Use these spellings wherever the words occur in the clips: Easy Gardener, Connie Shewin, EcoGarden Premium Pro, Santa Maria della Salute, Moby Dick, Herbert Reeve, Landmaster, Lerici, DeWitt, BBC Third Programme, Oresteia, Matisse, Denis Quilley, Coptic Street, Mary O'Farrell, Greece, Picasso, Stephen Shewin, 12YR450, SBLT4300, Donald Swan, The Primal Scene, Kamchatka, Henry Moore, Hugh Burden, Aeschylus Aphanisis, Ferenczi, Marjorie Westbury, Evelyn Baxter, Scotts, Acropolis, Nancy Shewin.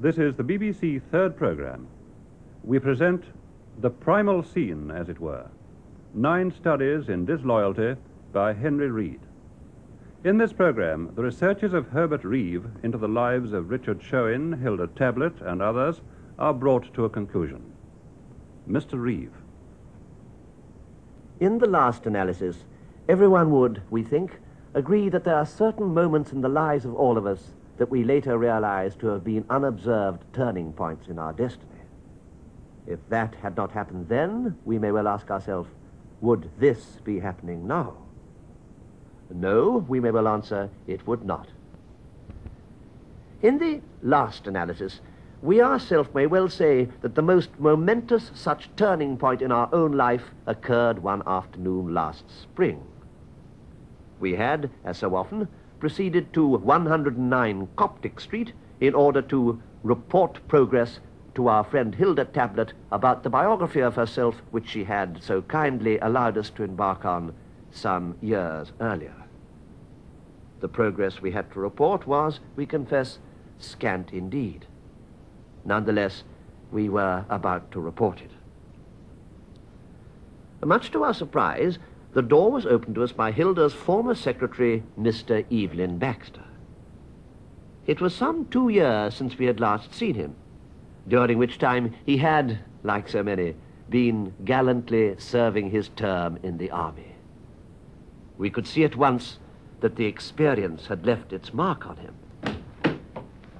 This is the BBC Third Programme. We present The Primal Scene, as it were, 9 studies in disloyalty by Henry Reed. In this programme, the researches of Herbert Reeve into the lives of Richard Shewin, Hilda Tablet and others are brought to a conclusion. Mr. Reeve. In the last analysis, everyone would, we think, agree that there are certain moments in the lives of all of us that we later realize to have been unobserved turning points in our destiny. If that had not happened then, we may well ask ourselves, would this be happening now? No, we may well answer, it would not. In the last analysis, we ourselves may well say that the most momentous such turning point in our own life occurred one afternoon last spring. We had, as so often, proceeded to 109 Coptic Street in order to report progress to our friend Hilda Tablet about the biography of herself which she had so kindly allowed us to embark on some years earlier. The progress we had to report was, we confess, scant indeed. Nonetheless, we were about to report it. Much to our surprise, the door was opened to us by Hilda's former secretary, Mr. Evelyn Baxter. It was some 2 years since we had last seen him, during which time he had, like so many, been gallantly serving his term in the army. We could see at once that the experience had left its mark on him.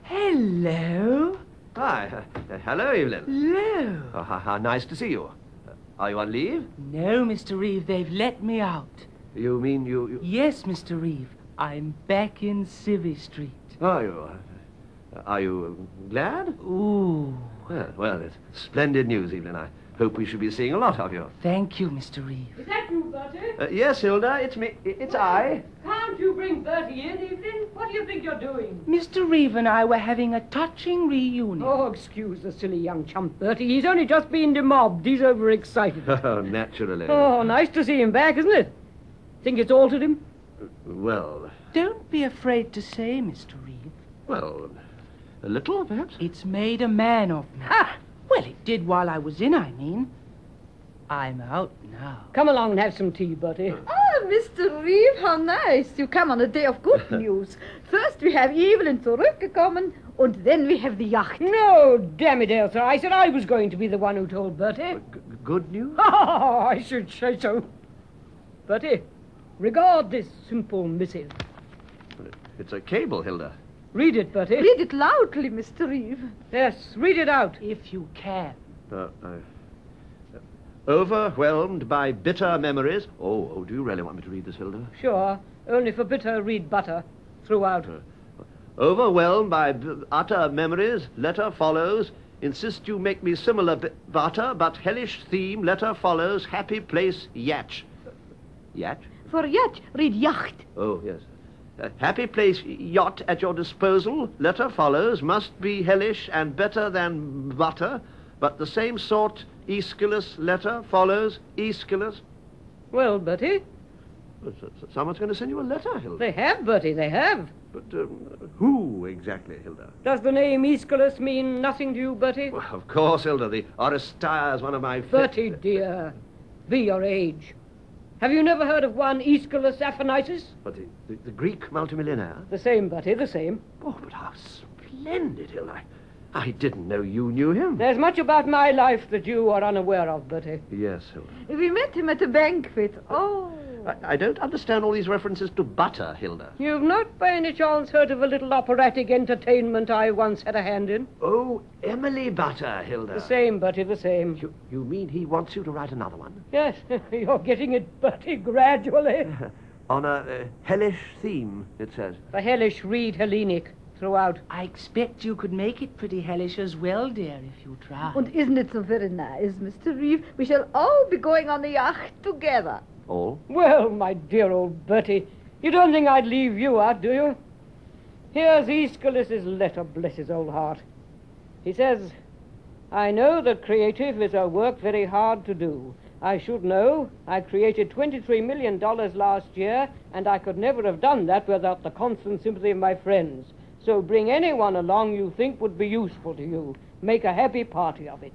Hello. Hi. Hello, Evelyn. Hello. Oh, how nice to see you. Are you on leave? No, Mr. Reeve, they've let me out. You mean you... Yes, Mr. Reeve. I'm back in Civvy Street. Are you? Are you glad? Ooh. Well, it's splendid news, Evelyn. I hope we should be seeing a lot of you. Thank you, Mr. Reeve. Is that you, Bertie? Yes, Hilda, it's me. It's I. Can't you bring Bertie in, Evelyn? What do you think you're doing? Mr. Reeve and I were having a touching reunion. Oh, excuse the silly young chump, Bertie. He's only just been demobbed. He's overexcited. Oh, naturally. Oh, nice to see him back, isn't it? Think it's altered him? Well... Don't be afraid to say, Mr. Reeve. Well, a little, perhaps? It's made a man of me. Ah! Well, it did while I was in, I mean. I'm out now. Come along and have some tea, Bertie. Oh, Mr. Reeve, how nice. You come on a day of good news. First we have Evelyn zurückgekommen, and then we have the yacht. No, damn it, Elsa. I said I was going to be the one who told Bertie. Good news? Oh, I should say so. Bertie, regard this simple missive. It's a cable, Hilda. Read it, Bertie. Read it loudly, Mr. Reeve. Yes, read it out. If you can. Overwhelmed by bitter memories... Oh, do you really want me to read this, Hilda? Sure. Only for bitter, read butter throughout. Overwhelmed by utter memories, letter follows. Insist you make me similar butter, but hellish theme, letter follows. Happy place, yacht. Yacht? For yacht, read yacht. Oh, yes. Happy place, yacht at your disposal. Letter follows. Must be hellish and better than butter, but the same sort. Aeschylus, letter follows. Aeschylus. Well, Bertie? Someone's going to send you a letter, Hilda. They have, Bertie, they have. But who exactly, Hilda? Does the name Aeschylus mean nothing to you, Bertie? Well, of course, Hilda. The Oresteia is one of my... Bertie, dear, be your age. Have you never heard of one Aeschylus Aphanisis? But the Greek multimillionaire? The same, Bertie, the same. Oh, but how splendid, Hilda. I didn't know you knew him. There's much about my life that you are unaware of, Bertie. Yes, Hilda. We met him at a banquet. Oh. I don't understand all these references to butter, Hilda. You've not by any chance heard of a little operatic entertainment I once had a hand in? Oh, Emily Butter, Hilda. The same, Bertie, the same. You mean he wants you to write another one? Yes, you're getting it, Bertie, gradually. On a hellish theme, it says. The hellish read Hellenic throughout. I expect you could make it pretty hellish as well, dear, if you try. And isn't it so very nice, Mr. Reeve? We shall all be going on the yacht together. All? Well, my dear old Bertie, you don't think I'd leave you out, do you? Here's Aeschylus's letter, bless his old heart. He says, I know that creative is a work very hard to do. I should know. I created $23 million last year, and I could never have done that without the constant sympathy of my friends. So bring anyone along you think would be useful to you. Make a happy party of it.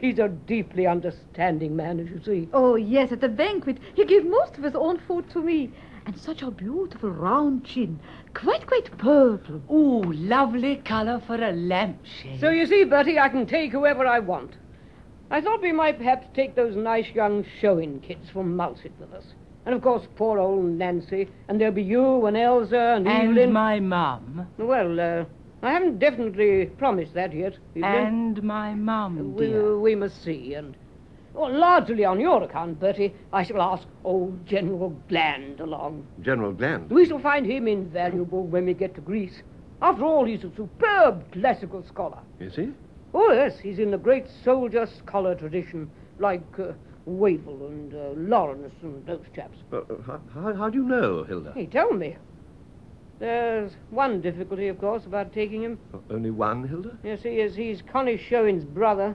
He's a deeply understanding man, as you see. Oh, yes, at the banquet. He gave most of his own food to me. And such a beautiful round chin. Quite purple. Oh, lovely colour for a lampshade. So you see, Bertie, I can take whoever I want. I thought we might perhaps take those nice young Shewin kids from Malsett with us. And, of course, poor old Nancy. And there'll be you and Elsa and Evelyn. And my mum. Well, I haven't definitely promised that yet, Evelyn. And my mum, dear. We must see. And well, largely on your account, Bertie, I shall ask old General Gland along. General Gland? We shall find him invaluable when we get to Greece. After all, he's a superb classical scholar. Is he? Oh, yes. He's in the great soldier scholar tradition, like Wavell and Lawrence and those chaps. How do you know, Hilda? He told me. There's one difficulty, of course, about taking him. Only one, Hilda? Yes, he is. He's Connie Shewin's brother.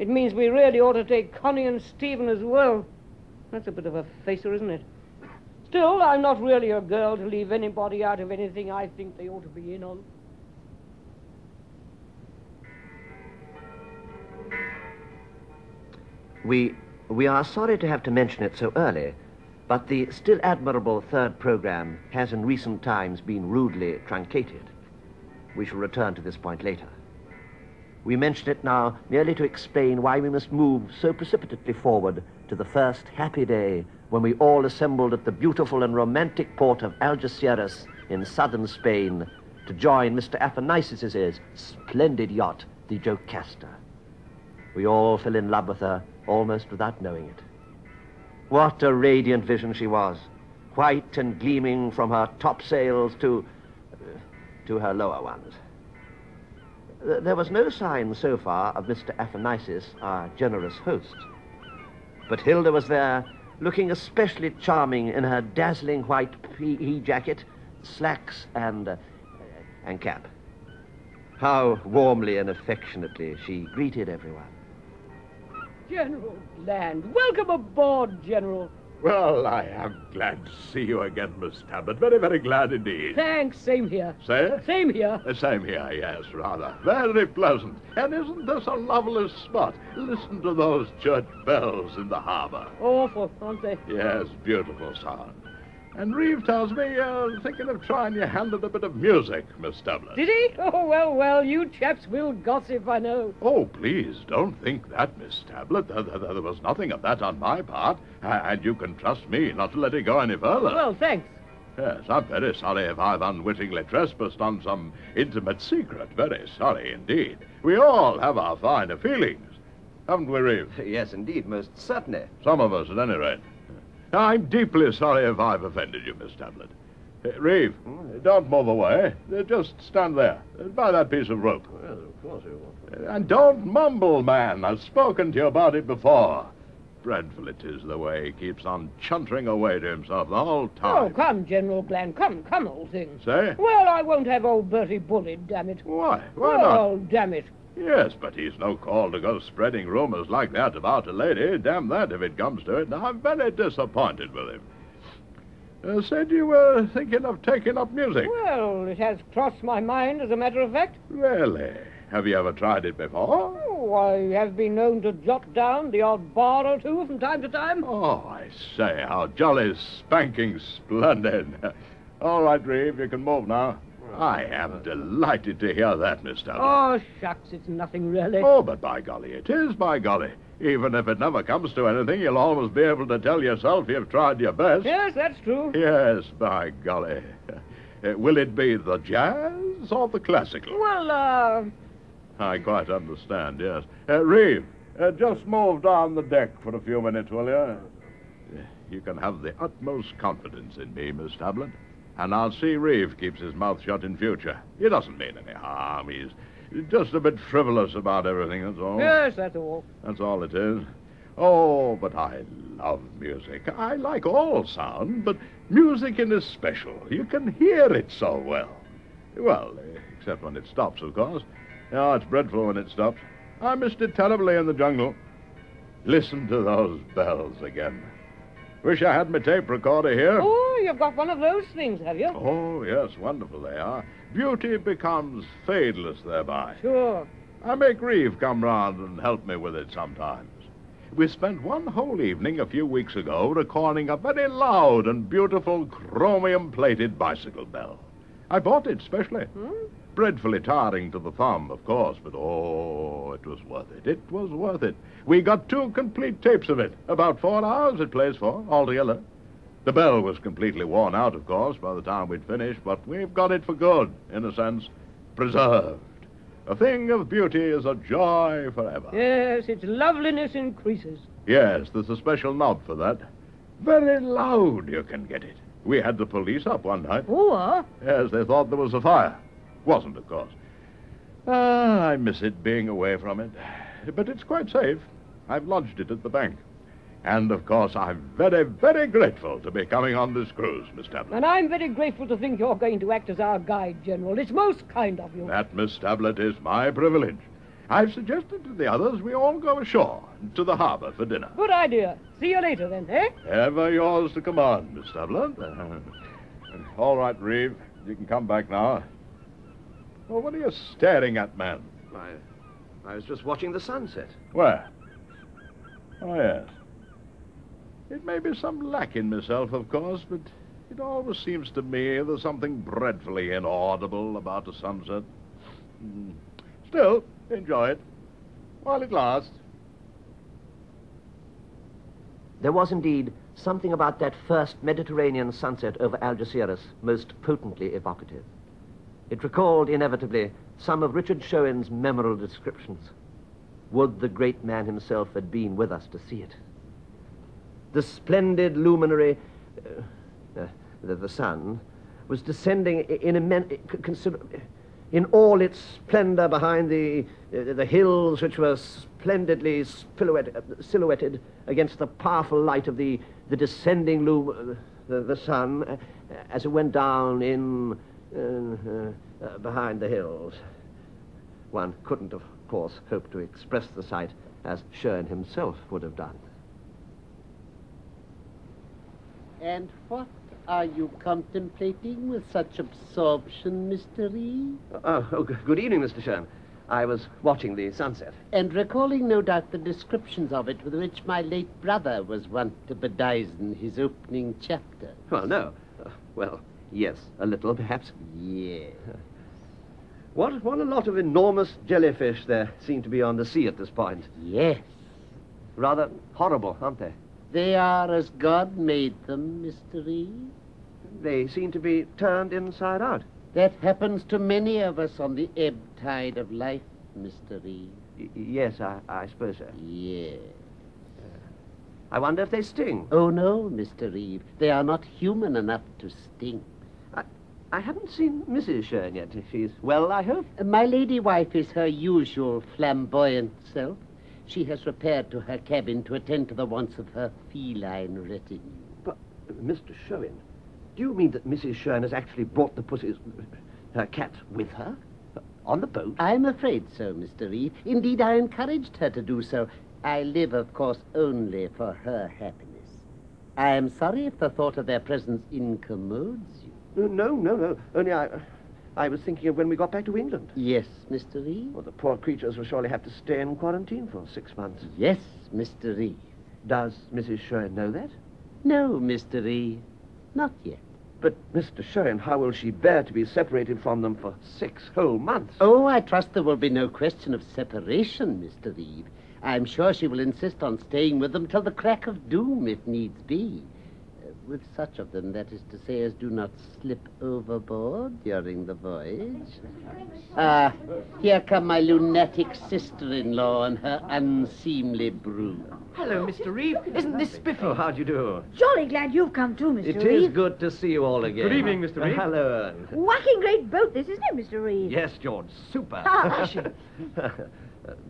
It means we really ought to take Connie and Stephen as well. That's a bit of a facer, isn't it? Still, I'm not really a girl to leave anybody out of anything I think they ought to be in on. We are sorry to have to mention it so early, but the still admirable Third Programme has in recent times been rudely truncated. We shall return to this point later. We mention it now merely to explain why we must move so precipitately forward to the first happy day when we all assembled at the beautiful and romantic port of Algeciras in southern Spain to join Mr. Aphanisis' splendid yacht, the Jocasta. We all fell in love with her almost without knowing it. What a radiant vision she was, white and gleaming from her topsails to her lower ones. There was no sign so far of Mr. Aphanisis, our generous host. But Hilda was there, looking especially charming in her dazzling white PE jacket, slacks and cap. How warmly and affectionately she greeted everyone. General Gland. Welcome aboard, General. Well, I am glad to see you again, Miss Tablet. Very, very glad indeed. Thanks. Same here. Sir? Same here. Same here, yes, rather. Very pleasant. And isn't this a lovely spot? Listen to those church bells in the harbour. Awful, aren't they? Yes, beautiful sound. And Reeve tells me you're thinking of trying your hand at a bit of music, Miss Tablet. Did he? Oh, well, you chaps will gossip, I know. Oh, please, don't think that, Miss Tablet. There was nothing of that on my part, and you can trust me not to let it go any further. Well, thanks. Yes, I'm very sorry if I've unwittingly trespassed on some intimate secret. Very sorry indeed. We all have our finer feelings, haven't we, Reeve? Yes, indeed, most certainly. Some of us, at any rate. I'm deeply sorry if I've offended you, Miss Tablet. Reeve, don't move away. Just stand there. By that piece of rope. Well, of course you won't. And don't mumble, man. I've spoken to you about it before. Dreadful it is the way he keeps on chuntering away to himself the whole time. Oh, come, General Gland. Come, old thing. Say? Well, I won't have old Bertie bullied, damn it. Why? Why not? Oh, damn it. Yes, but he's no call to go spreading rumors like that about a lady. Damn that if it comes to it. Now, I'm very disappointed with him. Said you were thinking of taking up music. Well, it has crossed my mind, as a matter of fact. Really? Have you ever tried it before? Oh, I have been known to jot down the odd bar or two from time to time. Oh, I say, how jolly spanking splendid. All right, Reeve, you can move now. I am delighted to hear that, Miss Tablet. Oh, shucks, it's nothing really. Oh, but by golly, it is, by golly. Even if it never comes to anything, you'll always be able to tell yourself you've tried your best. Yes, that's true. Yes, by golly. Will it be the jazz or the classical? Well, I quite understand, yes. Reeve, just move down the deck for a few minutes, will you? You can have the utmost confidence in me, Miss Tablet. And I'll see Reeve keeps his mouth shut in future. He doesn't mean any harm. He's just a bit frivolous about everything, that's all. Yes, that's all. That's all it is. Oh, but I love music. I like all sound, but music in especial. You can hear it so well. Well, except when it stops, of course. Oh, it's dreadful when it stops. I missed it terribly in the jungle. Listen to those bells again. Wish I had my tape recorder here. Oh, you've got one of those things, have you? Oh, yes, wonderful they are. Beauty becomes fadeless thereby. Sure. I make Reeve come round and help me with it sometimes. We spent one whole evening a few weeks ago recording a very loud and beautiful chromium-plated bicycle bell. I bought it specially. Dreadfully tiring to the thumb, of course, but oh, it was worth it. It was worth it. We got 2 complete tapes of it. About 4 hours it plays for, altogether. The bell was completely worn out, of course, by the time we'd finished, but we've got it for good, in a sense, preserved. A thing of beauty is a joy forever. Yes, its loveliness increases. Yes, there's a special knob for that. Very loud you can get it. We had the police up one night. Oh, Yes, they thought there was a fire. Wasn't, of course. Ah, I miss it being away from it. But it's quite safe. I've lodged it at the bank. And, of course, I'm very, very grateful to be coming on this cruise, Miss Tablet. And I'm very grateful to think you're going to act as our guide, General. It's most kind of you. That, Miss Tablet, is my privilege. I've suggested to the others we all go ashore to the harbour for dinner. Good idea. See you later, then, eh? Ever yours to command, Miss Tablet. All right, Reeve. You can come back now. Well, what are you staring at, man? I was just watching the sunset. Where? Oh, yes. It may be some lack in myself, of course, but it always seems to me there's something dreadfully inaudible about a sunset. Still, enjoy it while it lasts. There was indeed something about that first Mediterranean sunset over Algeciras most potently evocative. It recalled, inevitably, some of Richard Shewin's memorable descriptions. Would the great man himself had been with us to see it. The splendid luminary, the sun, was descending in all its splendor behind the hills which were splendidly silhouetted against the powerful light of the descending the sun as it went down in... behind the hills. One couldn't, of course, hope to express the sight as Shewin himself would have done. And what are you contemplating with such absorption, Mr. Reeve? Good evening, Mr. Shewin. I was watching the sunset. And recalling, no doubt, the descriptions of it with which my late brother was wont to bedizen his opening chapter. Well, no. Yes, a little, perhaps. Yes. What a lot of enormous jellyfish there seem to be on the sea at this point. Yes. Rather horrible, aren't they? They are as God made them, Mr. Reeve. They seem to be turned inside out. That happens to many of us on the ebb tide of life, Mr. Reeve. Yes, I suppose so. Yes. I wonder if they sting. Oh, no, Mr. Reeve. They are not human enough to sting. I haven't seen Mrs. Shewin yet. She's well, I hope. My lady wife is her usual flamboyant self. She has repaired to her cabin to attend to the wants of her feline retinue. But, Mr. Shewin, do you mean that Mrs. Shewin has actually brought the pussies, her cat, with her? On the boat? I'm afraid so, Mr. Reeve. Indeed, I encouraged her to do so. I live, of course, only for her happiness. I am sorry if the thought of their presence incommodes you. No. Only I was thinking of when we got back to England. Yes, Mr. Reeve? Well, the poor creatures will surely have to stay in quarantine for 6 months. Yes, Mr. Reeve. Does Mrs. Shewin know that? No, Mr. Reeve. Not yet. But, Mr. Shewin, how will she bear to be separated from them for 6 whole months? Oh, I trust there will be no question of separation, Mr. Reeve. I'm sure she will insist on staying with them till the crack of doom, if needs be. With such of them, that is to say, as do not slip overboard during the voyage. Ah, here come my lunatic sister-in-law and her unseemly brood. Hello, Mr. Reeve. Isn't this spiffy? Oh, how do you do? Jolly glad you've come too, Mr. Reeve. It is good to see you all again. Good evening, Mr. Reeve. Hello, Ern. Whacking great boat this, isn't it, Mr. Reeve? Yes, George. Super. Passion.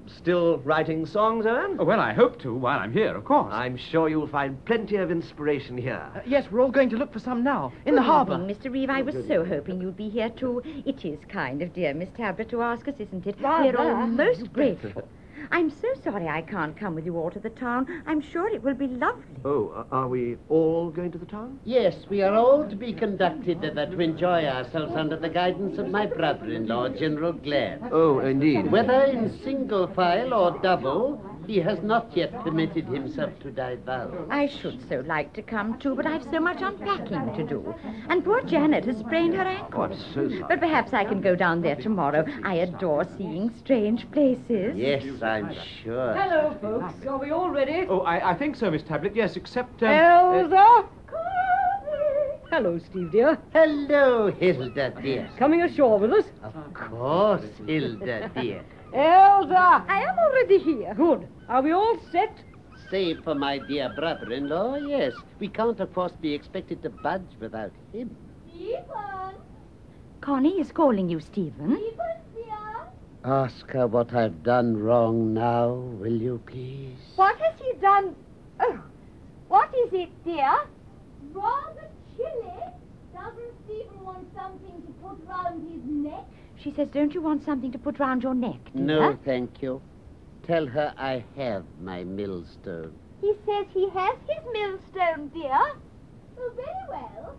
Still writing songs, Owen? Oh, well, I hope to while I'm here, of course. I'm sure you'll find plenty of inspiration here. Yes, we're all going to look for some now, in the harbour. Mr. Reeve, I was so hoping you'd be here, too. It is kind of dear Miss Tablet to ask us, isn't it? We're all most grateful. I'm so sorry I can't come with you all to the town. I'm sure it will be lovely. Oh, are we all going to the town? Yes, we are all to be conducted thither to enjoy ourselves under the guidance of my brother-in-law, General Gland. Oh, indeed. Whether in single file or double, he has not yet permitted himself to divulge. I should so like to come too, but I've so much unpacking to do. And poor Janet has sprained her ankle. Oh, I'm so sorry. But perhaps I can go down there tomorrow. I adore seeing strange places. Yes, I'm sure. Hello, folks. Are we all ready? Oh, I think so, Miss Tablet. Yes, except... Elsa! Hello, Steve, dear. Hello, Hilda, dear. Coming ashore with us? Of course, Hilda, dear. Elsa! I am already here. Good. Are we all set? Save for my dear brother-in-law, yes. We can't, of course, be expected to budge without him. Stephen! Connie is calling you, Stephen. Stephen, dear. Ask her what I've done wrong now, will you, please? What has he done? Oh, what is it, dear? Rather chilly. Doesn't Stephen want something to put round his neck? She says, don't you want something to put round your neck, dear? No, thank you. Tell her I have my millstone. He says he has his millstone, dear. Oh, very well.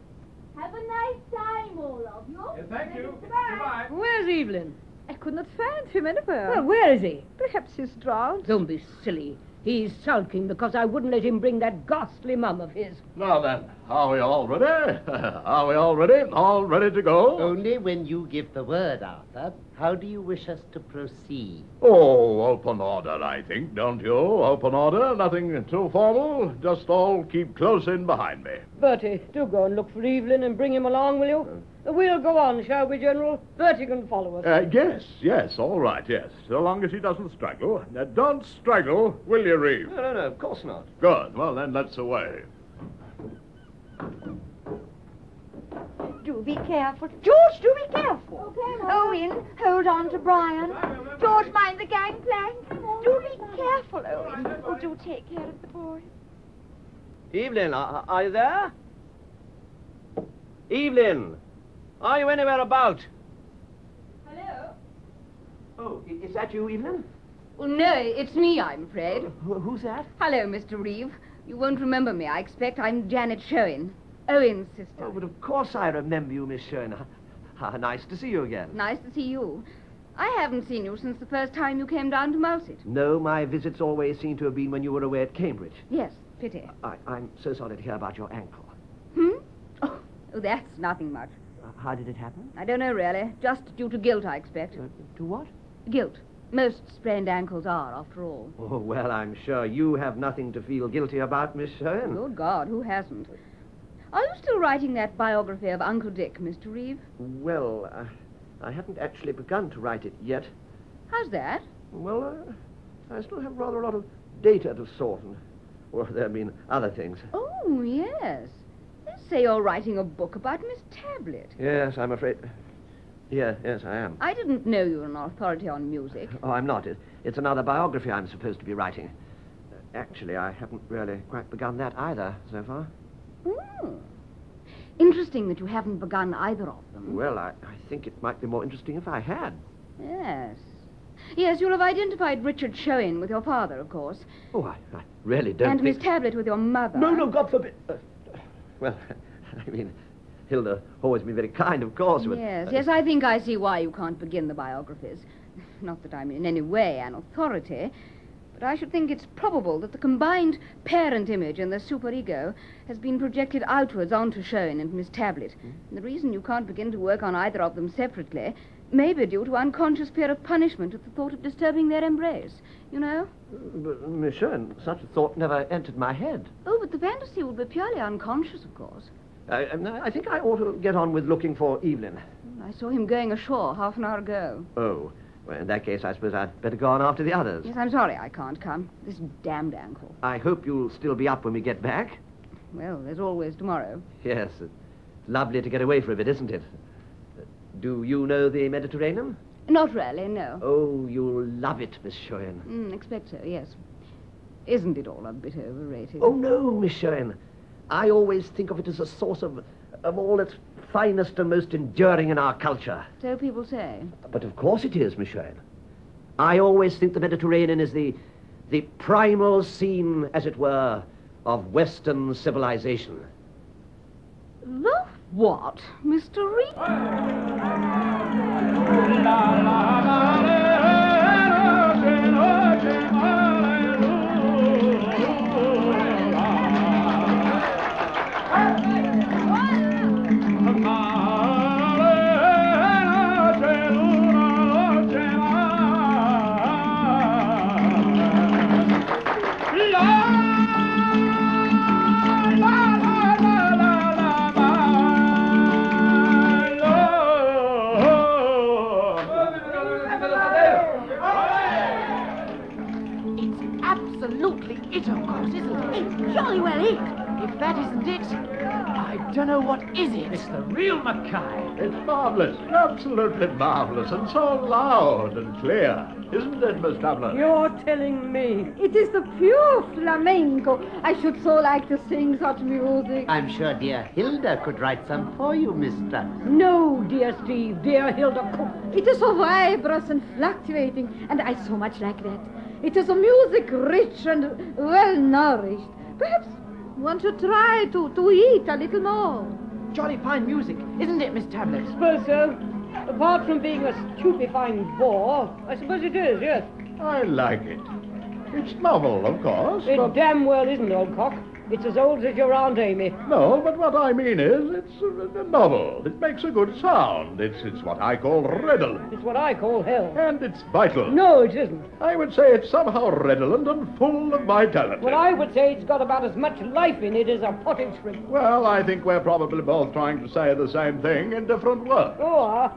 Have a nice time, all of you. Yes, thank you. Goodbye. Where's Evelyn? I could not find him anywhere. Well, where is he? Perhaps he's drowned. Don't be silly. He's sulking because I wouldn't let him bring that ghastly mum of his. Now then, are we all ready? Are we all ready? All ready to go? Only when you give the word, Arthur. How do you wish us to proceed? Oh, open order, I think, don't you? Open order, nothing too formal. Just all keep close in behind me. Bertie, do go and look for Evelyn and bring him along, will you? We'll go on, shall we, General? Bertie can follow us. Yes, all right, yes. So long as he doesn't straggle. Now, don't straggle, will you, Reeve? No, of course not. Good. Well, then, let's away. Do be careful. George, do be careful. Okay, Owen, hold on to Brian. George, mind the gangplank. Do be careful, Owen. Oh, do take care of the boy. Evelyn, are you there? Evelyn, are you anywhere about? Hello? Oh, is that you, Evelyn? Well, no, it's me, I'm afraid. Who's that? Hello, Mr. Reeve. You won't remember me, I expect. I'm Janet Shewin, Owen's sister. Oh, but of course I remember you, Miss Shewin. Nice to see you again. Nice to see you. I haven't seen you since the first time you came down to Malsett. No, my visits always seem to have been when you were away at Cambridge. Yes, pity. I'm so sorry to hear about your ankle. Hmm? Oh, that's nothing much. How did it happen? I don't know, really. Just due to guilt, I expect. To what? Guilt. Most sprained ankles are, after all. Oh, well, I'm sure you have nothing to feel guilty about, Miss Shewin. Good God, who hasn't? Are you still writing that biography of Uncle Dick, Mr. Reeve? Well, I haven't actually begun to write it yet. How's that? Well, I still have rather a lot of data to sort, and, well, there have been other things. Oh, yes. Say you're writing a book about Miss Tablet. Yes, I'm afraid... Yes, I am. I didn't know you were an authority on music. Oh, I'm not. It's another biography I'm supposed to be writing. Actually, I haven't really quite begun that either so far. Oh. Interesting that you haven't begun either of them. Well, I think it might be more interesting if I had. Yes. Yes, you'll have identified Richard Shewin with your father, of course. Oh, I really don't and think... Miss Tablet with your mother. No, God forbid... Well, I mean, Hilda always been very kind, of course, but... Yes, I think I see why you can't begin the biographies. Not that I'm in any way an authority, but I should think it's probable that the combined parent image and the superego has been projected outwards onto Shewin and Miss Tablet. And the reason you can't begin to work on either of them separately may be due to unconscious fear of punishment at the thought of disturbing their embrace, you know? But, Miss Shewin, such a thought never entered my head. Oh, but the fantasy would be purely unconscious, of course. I think I ought to get on with looking for Evelyn. I saw him going ashore half an hour ago. Oh, well, in that case, I suppose I'd better go on after the others. Yes, I'm sorry I can't come. This damned ankle. I hope you'll still be up when we get back. Well, there's always tomorrow. Yes, it's lovely to get away for a bit, isn't it? Do you know the Mediterranean? Not really, no. Oh, you'll love it, Miss Shewin. Expect so, yes. Isn't it all a bit overrated? Oh, no, Miss Shewin. I always think of it as a source of all that's finest and most enduring in our culture. So people say. But of course it is, Miss Shewin. I always think the Mediterranean is the primal scene, as it were, of Western civilization. The what, Mr. Reed? If that isn't it, I don't know what is it. It's the real Mackay. It's marvellous, absolutely marvellous, and so loud and clear. Isn't it, Miss Tablet? You're telling me. It is the pure flamenco. I should so like to sing such music. I'm sure dear Hilda could write some for you, Miss Tablet. No, dear Steve, dear Hilda could. It is so vibrous and fluctuating, and I so much like that. It is a music rich and well-nourished. Perhaps one should try to eat a little more. Jolly fine music, isn't it, Miss Tablet? I suppose so. Apart from being a stupefying bore, I suppose it is, yes. I like it. It's novel, of course. It but... damn well isn't, old cock. It's as old as your Aunt Amy. No, but what I mean is, it's novel. It makes a good sound. It's what I call redolent. It's what I call hell. And it's vital. No, it isn't. I would say it's somehow redolent and full of vitality. Well, I would say it's got about as much life in it as a potted shrimp. Well, I think we're probably both trying to say the same thing in different words. Oh,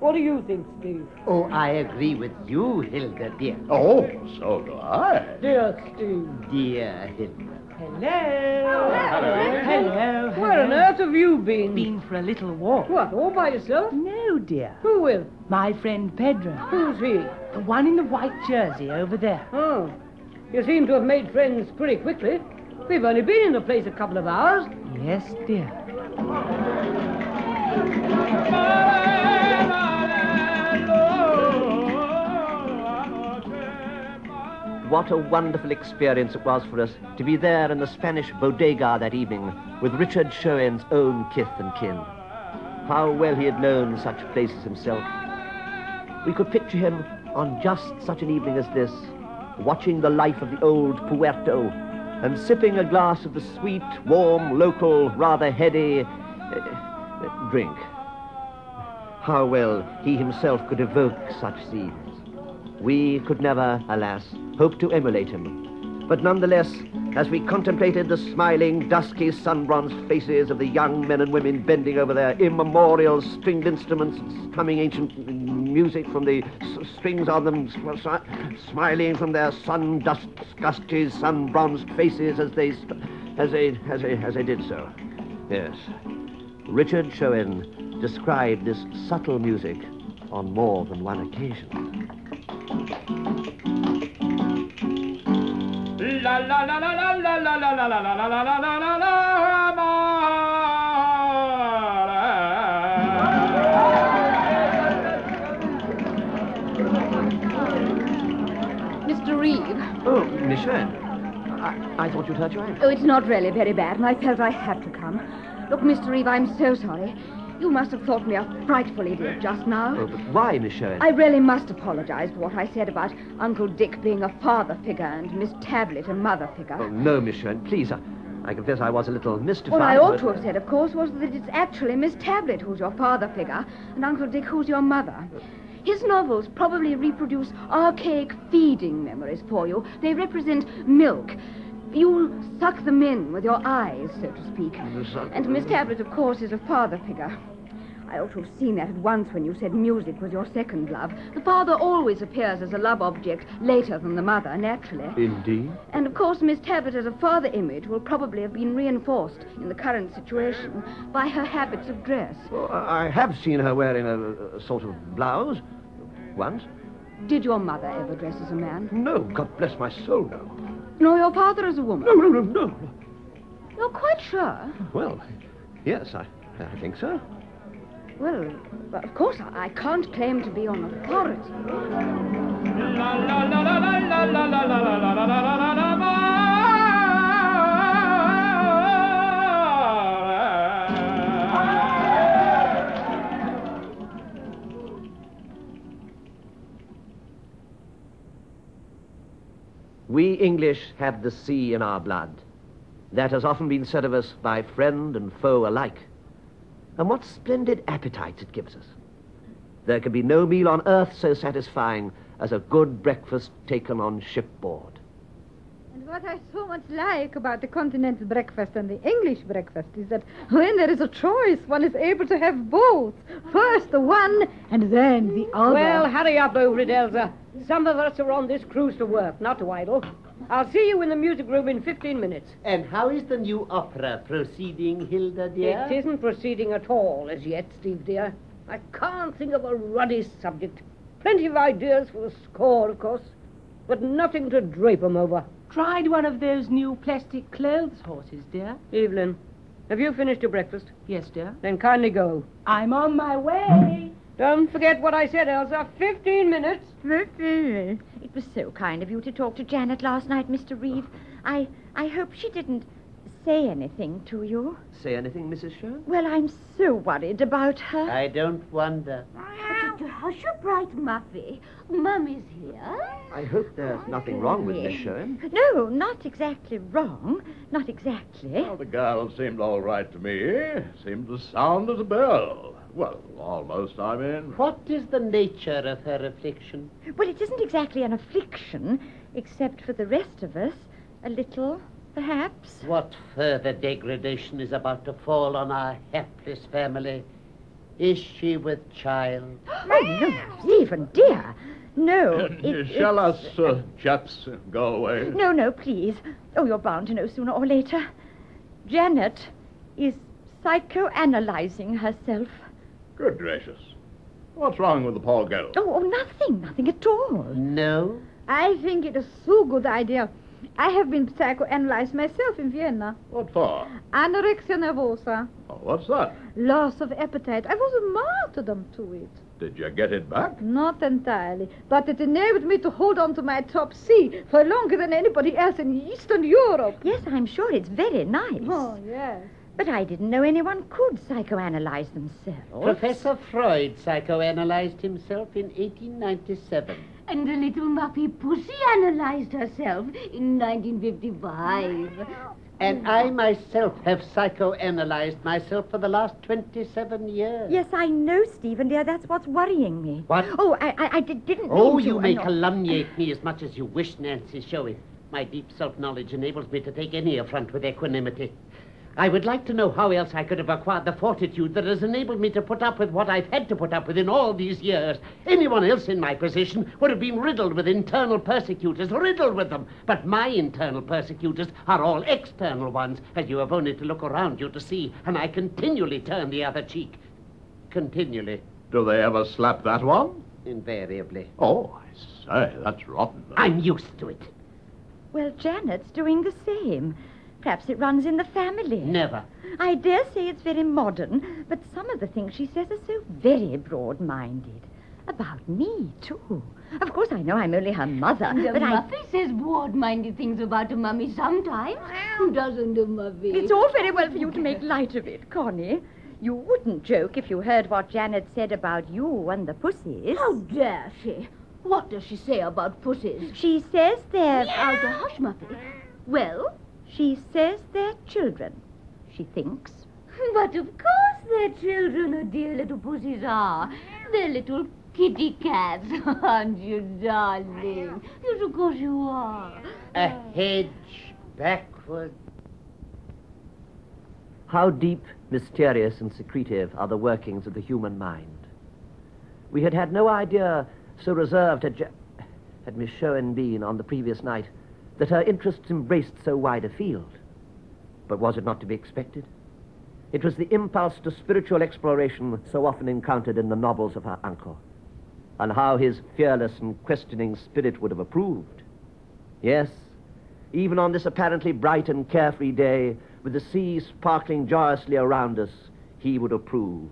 what do you think, Steve? Oh, I agree with you, Hilda, dear. Oh, so do I. Dear Steve. Dear Hilda. Hello. Hello. Hello. Where on earth have you been? Been for a little walk. What, all by yourself? No, dear. Who with? My friend Pedro. Who's he? The one in the white jersey over there. Oh. You seem to have made friends pretty quickly. We've only been in the place a couple of hours. Yes, dear. What a wonderful experience it was for us to be there in the Spanish bodega that evening with Richard Shewin's own kith and kin. How well he had known such places himself. We could picture him on just such an evening as this, watching the life of the old puerto and sipping a glass of the sweet, warm, local, rather heady drink. How well he himself could evoke such scenes. We could never, alas, hope to emulate him. But nonetheless, as we contemplated the smiling, dusky, sun-bronzed faces of the young men and women bending over their immemorial stringed instruments, strumming ancient music from the strings on them, smiling from their sun-dusty, sun-bronzed faces as they did so. Yes, Richard Shewin described this subtle music on more than one occasion. La la la la la la la la la la la la la la la la la. Mr. Reeve. Oh, Miss Shewin. I thought you'd hurt your ankle. Oh, it's not really very bad, and I felt I had to come. Look, Mr. Reeve, I'm so sorry. You must have thought me a frightful idiot just now. Oh, but why, Miss Shewin? I really must apologize for what I said about Uncle Dick being a father figure and Miss Tablet a mother figure. Oh, no, Miss Shewin, please. I confess I was a little mystified. What I ought to have said, of course, was that it's actually Miss Tablet who's your father figure and Uncle Dick who's your mother. His novels probably reproduce archaic feeding memories for you. They represent milk. You'll suck them in with your eyes, so to speak. And Miss Tablet, of course, is a father figure. I ought to have seen that at once when you said music was your second love. The father always appears as a love object later than the mother, naturally. Indeed. And, of course, Miss Tablet as a father image will probably have been reinforced in the current situation by her habits of dress. Well, I have seen her wearing a sort of blouse once. Did your mother ever dress as a man? No, God bless my soul, no. Nor your father as a woman? No. You're quite sure? Well, yes, I think so. Well, of course, I can't claim to be on authority. We English have the sea in our blood. That has often been said of us by friend and foe alike. And what splendid appetites it gives us. There can be no meal on earth so satisfying as a good breakfast taken on shipboard. And what I so much like about the continental breakfast and the English breakfast is that when there is a choice, one is able to have both. First the one and then the other. Well, hurry up over it, Elsa. Some of us are on this cruise to work, not to idle. I'll see you in the music room in 15 minutes. And how is the new opera proceeding, Hilda, dear? It isn't proceeding at all as yet, Steve, dear. I can't think of a ruddy subject. Plenty of ideas for a score, of course, but nothing to drape them over. Tried one of those new plastic clothes horses, dear. Evelyn, have you finished your breakfast? Yes, dear. Then kindly go. I'm on my way. Don't forget what I said, Elsa. 15 minutes. 15 minutes. It was so kind of you to talk to Janet last night, Mr. Reeve. I hope she didn't say anything to you. Say anything, Mrs. Shewin? Well, I'm so worried about her. I don't wonder. But to hush your bright Muffy. Mummy's here. I hope there's nothing wrong with Miss Shewin. No, not exactly wrong. Not exactly. Well, the girl seemed all right to me. Seemed as sound as a bell. Well, almost, I mean. What is the nature of her affliction? Well, it isn't exactly an affliction, except for the rest of us. A little, perhaps. What further degradation is about to fall on our hapless family? Is she with child? Oh, no, Stephen, dear. No, Shall us, chaps, go away? No, please. Oh, you're bound to know sooner or later. Janet is psychoanalyzing herself. Good gracious. What's wrong with the poor girl? Oh, nothing at all. No? I think it is so good idea. I have been psychoanalyzed myself in Vienna. What for? Anorexia nervosa. Oh, what's that? Loss of appetite. I was a martyrdom to it. Did you get it back? Not entirely, but it enabled me to hold on to my top C for longer than anybody else in Eastern Europe. Yes, I'm sure it's very nice. Oh, yes. But I didn't know anyone could psychoanalyze themselves. Professor Freud psychoanalyzed himself in 1897. And the little Muffy Pussy analyzed herself in 1955. And I myself have psychoanalyzed myself for the last 27 years. Yes, I know, Stephen, dear. That's what's worrying me. What? Oh, I didn't mean to. You may calumniate me as much as you wish, Nancy Shewin. My deep self-knowledge enables me to take any affront with equanimity. I would like to know how else I could have acquired the fortitude that has enabled me to put up with what I've had to put up with in all these years. Anyone else in my position would have been riddled with internal persecutors, riddled with them. But my internal persecutors are all external ones, as you have only to look around you to see, and I continually turn the other cheek. Continually. Do they ever slap that one? Invariably. Oh, I say, that's rotten. I'm used to it. Well, Janet's doing the same. Perhaps it runs in the family. Never. I dare say it's very modern, but some of the things she says are so very broad-minded. About me, too. Of course, I know I'm only her mother, but Muffy says broad-minded things about a mummy sometimes. Who doesn't, a Muffy? It's all very well for you to make light of it, Connie. You wouldn't joke if you heard what Janet said about you and the pussies. How dare she? What does she say about pussies? She says they're... Yeah. Oh, hush, Muffy. Well... She says they're children, she thinks. But of course they're children, oh dear little pussies are. They're little kitty cats, aren't you, darling? Yes, of course you are. A hedge backward. How deep, mysterious and secretive are the workings of the human mind. We had no idea, so reserved had Miss Shewin been on the previous night, that her interests embraced so wide a field. But was it not to be expected? It was the impulse to spiritual exploration so often encountered in the novels of her uncle, and how his fearless and questioning spirit would have approved. Yes, even on this apparently bright and carefree day, with the sea sparkling joyously around us, he would approve.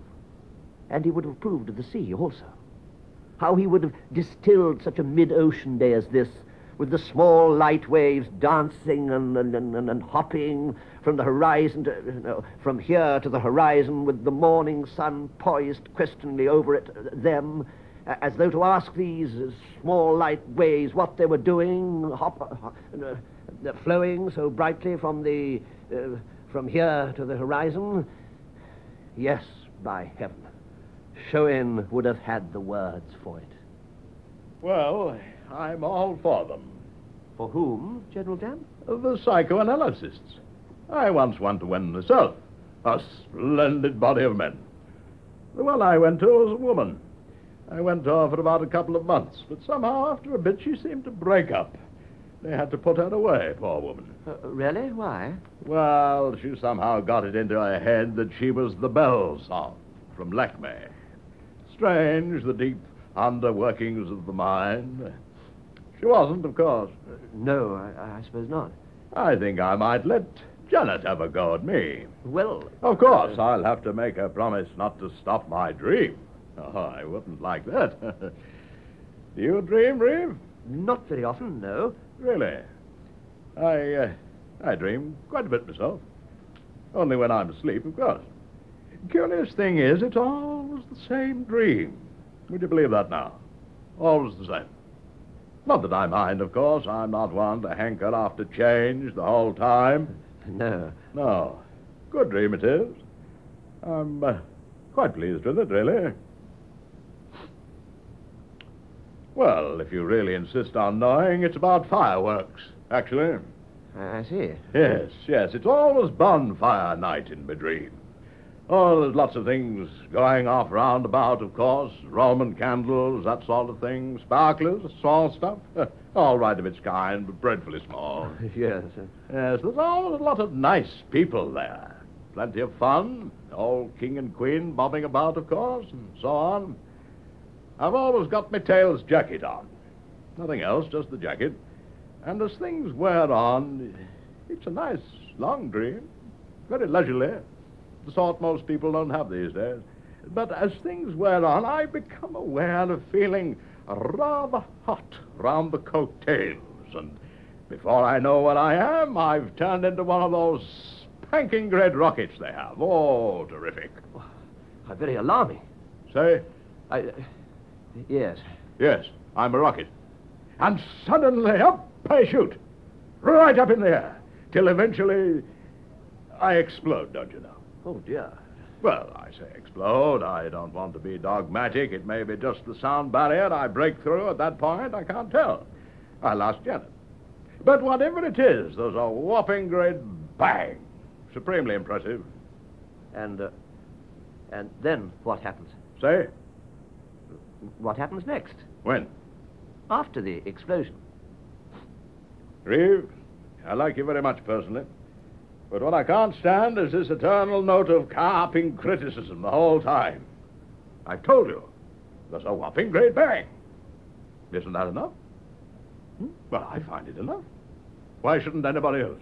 And he would have proved the sea also. How he would have distilled such a mid-ocean day as this, with the small light waves dancing and hopping from the horizon to, from here to the horizon, with the morning sun poised questioningly over it, them, as though to ask these small light waves what they were doing, flowing so brightly from the from here to the horizon. Yes, by heaven, Shewin would have had the words for it. Well, I'm all for them. For whom, General Dan? The psychoanalysts. I once went to one myself. A splendid body of men. The one I went to was a woman. I went to her for about a couple of months, but somehow after a bit she seemed to break up. They had to put her away, poor woman. Really? Why? Well, she somehow got it into her head that she was the bell sound from Lakme. Strange, the deep underworkings of the mind. She wasn't, of course. No, I suppose not. I think I might let Janet have a go at me. Well... Of course, I'll have to make her promise not to stop my dream. Oh, I wouldn't like that. Do you dream, Reeve? Not very often, no. Really? I dream quite a bit myself. Only when I'm asleep, of course. Curious thing is, it's always the same dream. Would you believe that now? Always the same. Not that I mind, of course. I'm not one to hanker after change the whole time. No. No. Good dream it is. I'm quite pleased with it, really. Well, if you really insist on knowing, it's about fireworks, actually. I see. Yes, yes. It's always bonfire night in my dream. Oh, there's lots of things going off round about, of course. Roman candles, that sort of thing. Sparklers, small stuff. All right of its kind, but dreadfully small. Yes. Yes, there's always a lot of nice people there. Plenty of fun. All king and queen bobbing about, of course, and so on. I've always got my tail's jacket on. Nothing else, just the jacket. And as things wear on, it's a nice long dream. Very leisurely. The sort most people don't have these days. But as things wear on, I become aware of feeling rather hot round the coattails. And before I know what I am, I've turned into one of those spanking red rockets they have. Oh, terrific. Oh, very alarming. Say? Yes. Yes, I'm a rocket. And suddenly up I shoot. Right up in the air. Till eventually I explode, don't you know? Oh, dear. Well, I say explode. I don't want to be dogmatic. It may be just the sound barrier I break through at that point. I can't tell. I'll ask Janet. But whatever it is, there's a whopping great bang. Supremely impressive. And then what happens? Say? What happens next? When? After the explosion. Reeve, I like you very much personally. But what I can't stand is this eternal note of carping criticism the whole time. I've told you, there's a whopping great bang. Isn't that enough? Hmm? Well, I find it enough. Why shouldn't anybody else?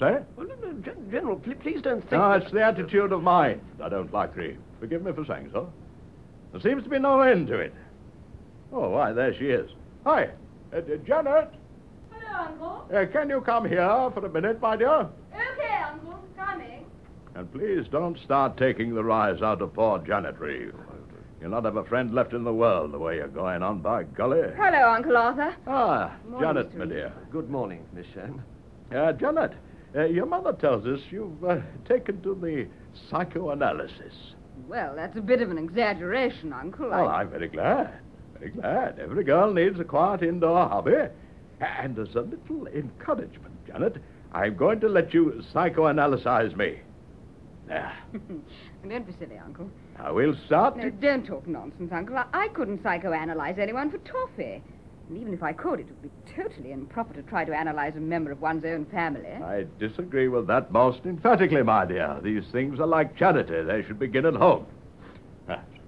Say? Well, no, General, please don't think... No, it's the attitude of mind I don't like, Reeve. Forgive me for saying so. There seems to be no end to it. Oh, why, there she is. Hi, Janet. Hello, Uncle. Can you come here for a minute, my dear? Okay, Uncle, coming. And please don't start taking the rise out of poor Janet, Reeve. You'll not have a friend left in the world the way you're going on, by golly. Hello, Uncle Arthur. Ah, Janet, my dear. Good morning, Miss Shewin. Janet, your mother tells us you've taken to the psychoanalysis. Well, that's a bit of an exaggeration, Uncle. Oh, I'm very glad. Very glad. Every girl needs a quiet indoor hobby. And as a little encouragement, Janet, I'm going to let you psychoanalyze me. There. Don't be silly, Uncle. I will start... No, don't talk nonsense, Uncle. I couldn't psychoanalyze anyone for toffee. And even if I could, it would be totally improper to try to analyze a member of one's own family. I disagree with that most emphatically, my dear. These things are like charity. They should begin at home.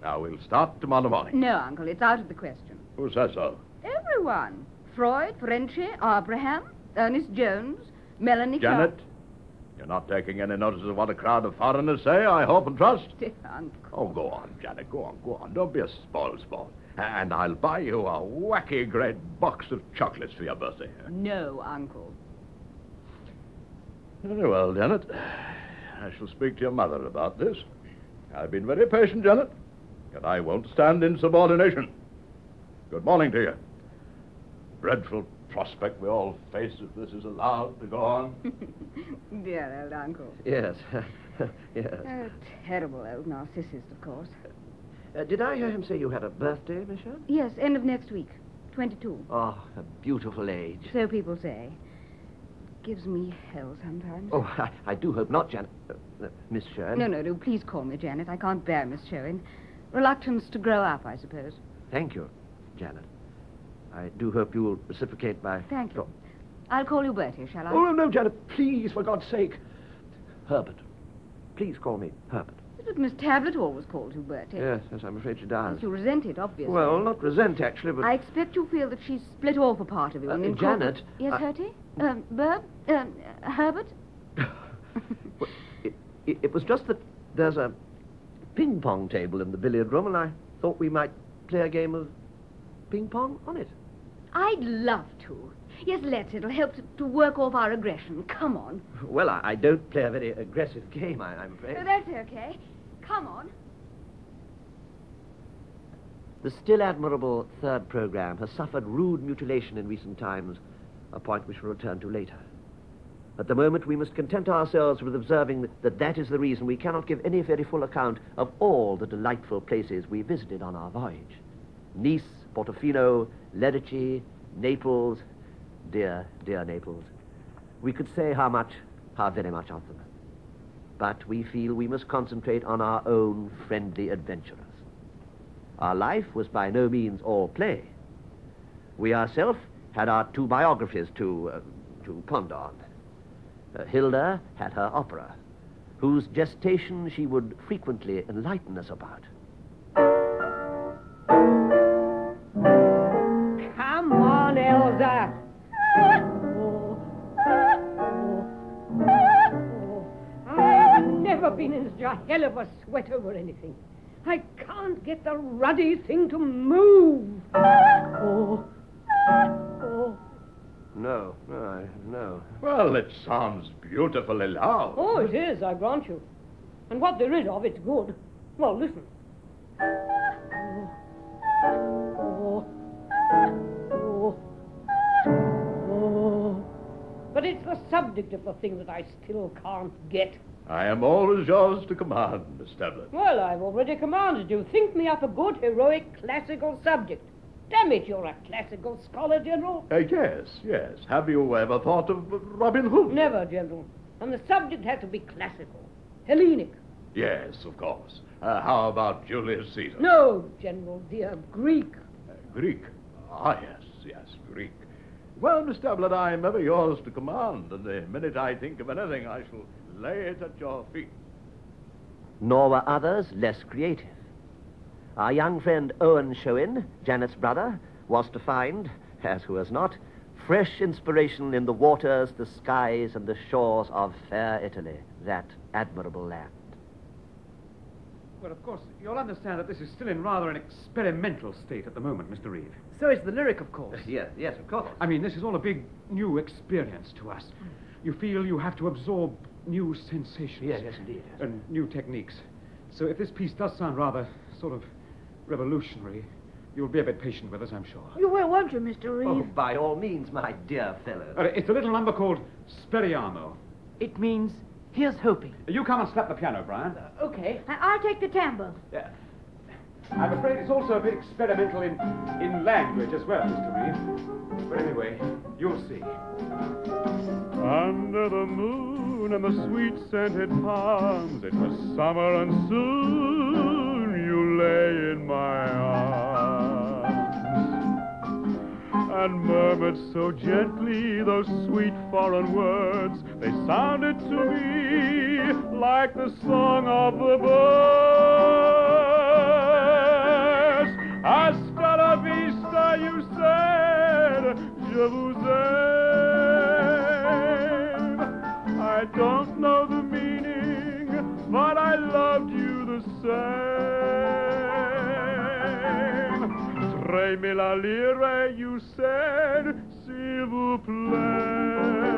Now, we'll start tomorrow morning. No, Uncle, it's out of the question. Who says so? Everyone. Freud, Ferenczi, Abraham, Ernest Jones, Melanie... Janet, You're not taking any notice of what a crowd of foreigners say, I hope and trust? Uncle. Oh, go on, Janet, go on. Don't be a spoilsport. And I'll buy you a wacky great box of chocolates for your birthday. No, Uncle. Very well, Janet. I shall speak to your mother about this. I've been very patient, Janet, and I won't stand insubordination. Good morning to you. Dreadful prospect we all face if this is allowed to go on. Dear old uncle. Yes. Yes. Oh, terrible old narcissist, of course. Did I hear him say you had a birthday, Michelle? Yes, end of next week. 22. Oh, a beautiful age. So people say. Gives me hell sometimes. Oh, I do hope not, Janet. Miss Shewin. No, please call me Janet. I can't bear Miss Shewin. Reluctance to grow up, I suppose. Thank you, Janet. I do hope you'll reciprocate my... Thank you. I'll call you Bertie, shall I? Oh, no, Janet, please, for God's sake. Herbert. Please call me Herbert. But Miss Tablet always called you Bertie. Yes, I'm afraid she does. And you resent it, obviously. Well, not resent, actually, but... I expect you feel that she's split off a part of you. Janet... Yes, Bertie? Herbert? Well, it was just that there's a ping-pong table in the billiard room, and I thought we might play a game of ping-pong on it. I'd love to. Yes, let's. It'll help to work off our aggression. Come on. Well, I don't play a very aggressive game, I'm afraid. Oh, that's okay. Come on. The still admirable Third Programme has suffered rude mutilation in recent times, a point we shall return to later. At the moment, we must content ourselves with observing that that is the reason we cannot give any very full account of all the delightful places we visited on our voyage. Nice, Portofino, Lerici, Naples. Dear, dear Naples. We could say how very much of them. But we feel we must concentrate on our own friendly adventurers. Our life was by no means all play. We ourselves had our two biographies to ponder on. Hilda had her opera, whose gestation she would frequently enlighten us about. Come on, Elsa! I've never been in such a hell of a sweat over anything. I can't get the ruddy thing to move. No. Well, it sounds beautifully loud. Oh, it is, I grant you. And what there is of it's good. Well, listen. But it's the subject of the thing that I still can't get. I am always yours to command, Miss Tablet. Well, I've already commanded you. Think me up a good, heroic, classical subject. Damn it, you're a classical scholar, General. Yes. Have you ever thought of Robin Hood? Never, General. And the subject had to be classical. Hellenic. Yes, of course. How about Julius Caesar? No, General, dear. Greek. Greek? Ah, yes, Greek. Well, Miss Tablet, I'm ever yours to command, and the minute I think of anything, I shall lay it at your feet. Nor were others less creative. Our young friend Owen Shewin, Janet's brother, was to find, as who has not, fresh inspiration in the waters, the skies, and the shores of fair Italy, that admirable land. Well, of course, you'll understand that this is still in rather an experimental state at the moment, Mr. Reeve. So is the lyric, of course. Yes, of course. I mean, this is all a big new experience to us. You feel you have to absorb new sensations. Yes, indeed. Yes. And new techniques. So if this piece does sound rather sort of revolutionary, you'll be a bit patient with us, I'm sure. You will, won't you, Mr. Reeve? Oh, by all means, my dear fellow. It's a little number called Speriamo. It means... here's hoping. You come and slap the piano, Brian. Okay. I'll take the tambour. Yeah. I'm afraid it's also a bit experimental in language as well, Mr. Reeve. But anyway, you'll see. Under the moon and the sweet-scented palms, it was summer and soon you lay in my arms and murmured so gently those sweet foreign words. They sounded to me like the song of the birds. Hasta la vista, you said, je vous aime. I don't know me la lire, you said, s'il vous plaît.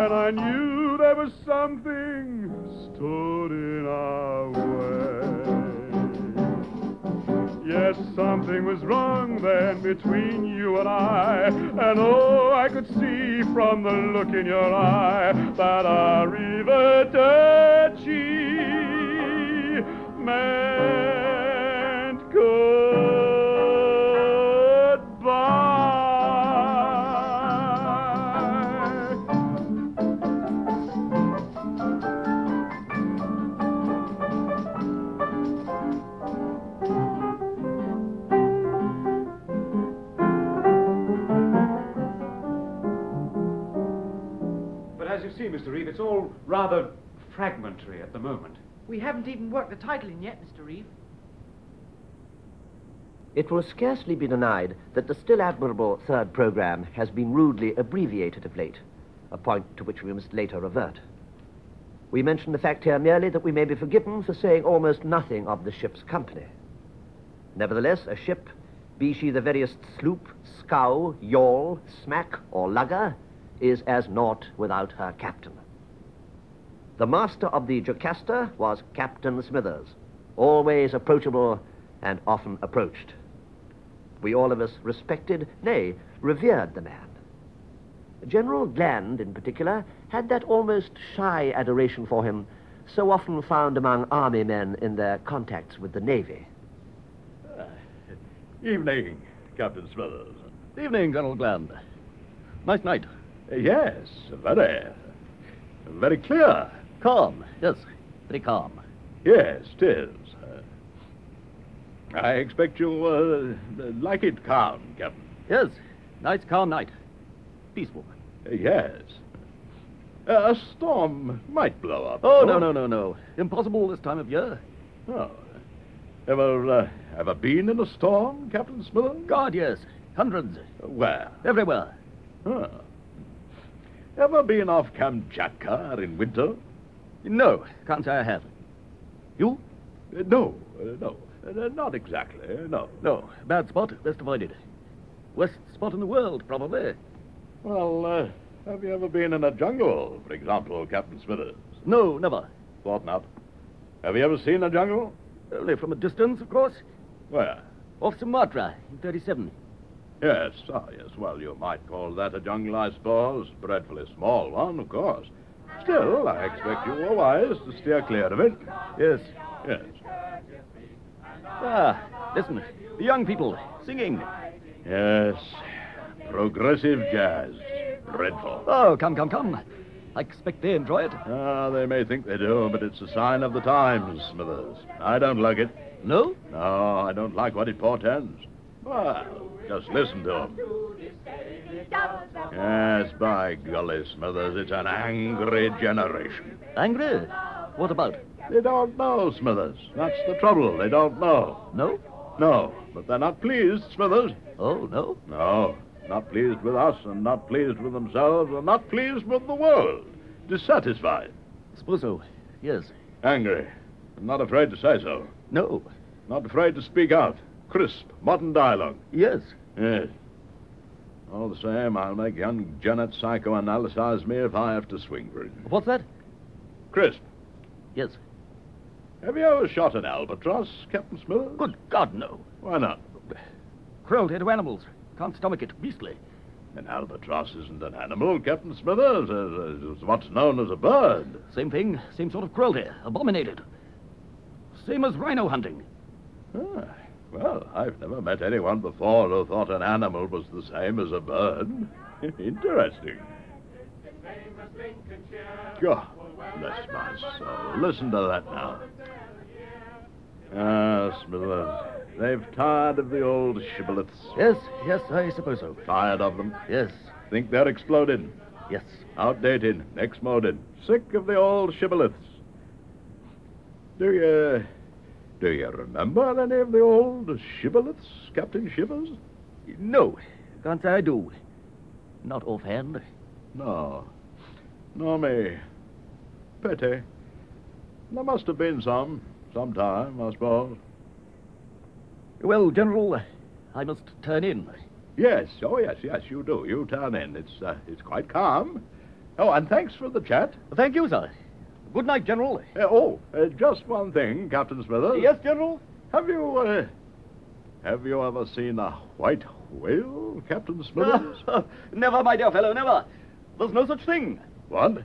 And I knew there was something stood in our way. Yes, something was wrong then between you and I, and oh, I could see from the look in your eye that arrivederci meant goodbye. But as you see, Mr. Reeve, it's all rather fragmentary at the moment. We haven't even worked the title in yet, Mr. Reeve. It will scarcely be denied that the still admirable Third Programme has been rudely abbreviated of late, a point to which we must later revert. We mention the fact here merely that we may be forgiven for saying almost nothing of the ship's company. Nevertheless, a ship, be she the veriest sloop, scow, yawl, smack, or lugger, is as naught without her captain. The master of the Jocasta was Captain Smithers, always approachable and often approached. We all of us respected, nay, revered the man. General Gland, in particular, had that almost shy adoration for him so often found among army men in their contacts with the Navy. Evening, Captain Smithers. Evening, General Gland. Nice night. Yes, very. Very clear. Calm, yes, very calm. Yes, it is. I expect you'll like it calm, Captain. Yes, nice calm night. Peaceful. Yes. A storm might blow up. Oh, no. Impossible this time of year. Oh. Ever been in a storm, Captain Smithers? God, yes. Hundreds. Where? Everywhere. Oh. Ever been off Kamchatka in winter? No, can't say I have. You? No, not exactly, no. No, bad spot, best avoided. Worst spot in the world, probably. Well, have you ever been in a jungle, for example, Captain Smithers? No, never. Thought not. Have you ever seen a jungle? Only from a distance, of course. Where? Off Sumatra, in 37. Yes, well, you might call that a jungle, I suppose. Dreadfully small one, of course. Still, I expect you were wise to steer clear of it. Yes. Yes. Ah, listen. The young people singing. Yes. Progressive jazz. Dreadful. Oh, come. I expect they enjoy it. Ah, they may think they do, but it's a sign of the times, Smithers. I don't like it. No? No, I don't like what it portends. Well, just listen to him. Yes, by golly, Smithers, it's an angry generation. Angry? What about? They don't know, Smithers. That's the trouble. They don't know. No? No, but they're not pleased, Smithers. Oh, no? No, not pleased with us and not pleased with themselves and not pleased with the world. Dissatisfied. I suppose so, yes. Angry. I'm not afraid to say so. No. Not afraid to speak out. Crisp, modern dialogue. Yes. Yes. All the same, I'll make young Janet psychoanalysize me if I have to swing for it. What's that? Crisp. Yes. Have you ever shot an albatross, Captain Smithers? Good God, no. Why not? Cruelty to animals. Can't stomach it. Beastly. An albatross isn't an animal, Captain Smithers. It's what's known as a bird. Same thing, same sort of cruelty. Abominated. Same as rhino hunting. Ah. Well, I've never met anyone before who thought an animal was the same as a bird. Interesting. God, bless my soul. Listen to that now. Ah, Smithers, they've tired of the old shibboleths. Yes, I suppose so. Tired of them? Yes. Think they're exploded? Yes. Outdated, exmoded, sick of the old shibboleths. Do you remember any of the old shibboleths, Captain Shivers? No, can't say I do. Not offhand. No. Nor me. Petty. There must have been some, sometime, I suppose. Well, General, I must turn in. Yes, oh, yes, you do. You turn in. It's quite calm. Oh, and thanks for the chat. Thank you, sir. Good night, General. Just one thing, Captain Smithers. Yes, General? Have you ever seen a white whale, Captain Smithers? Never, my dear fellow, never. There's no such thing. What?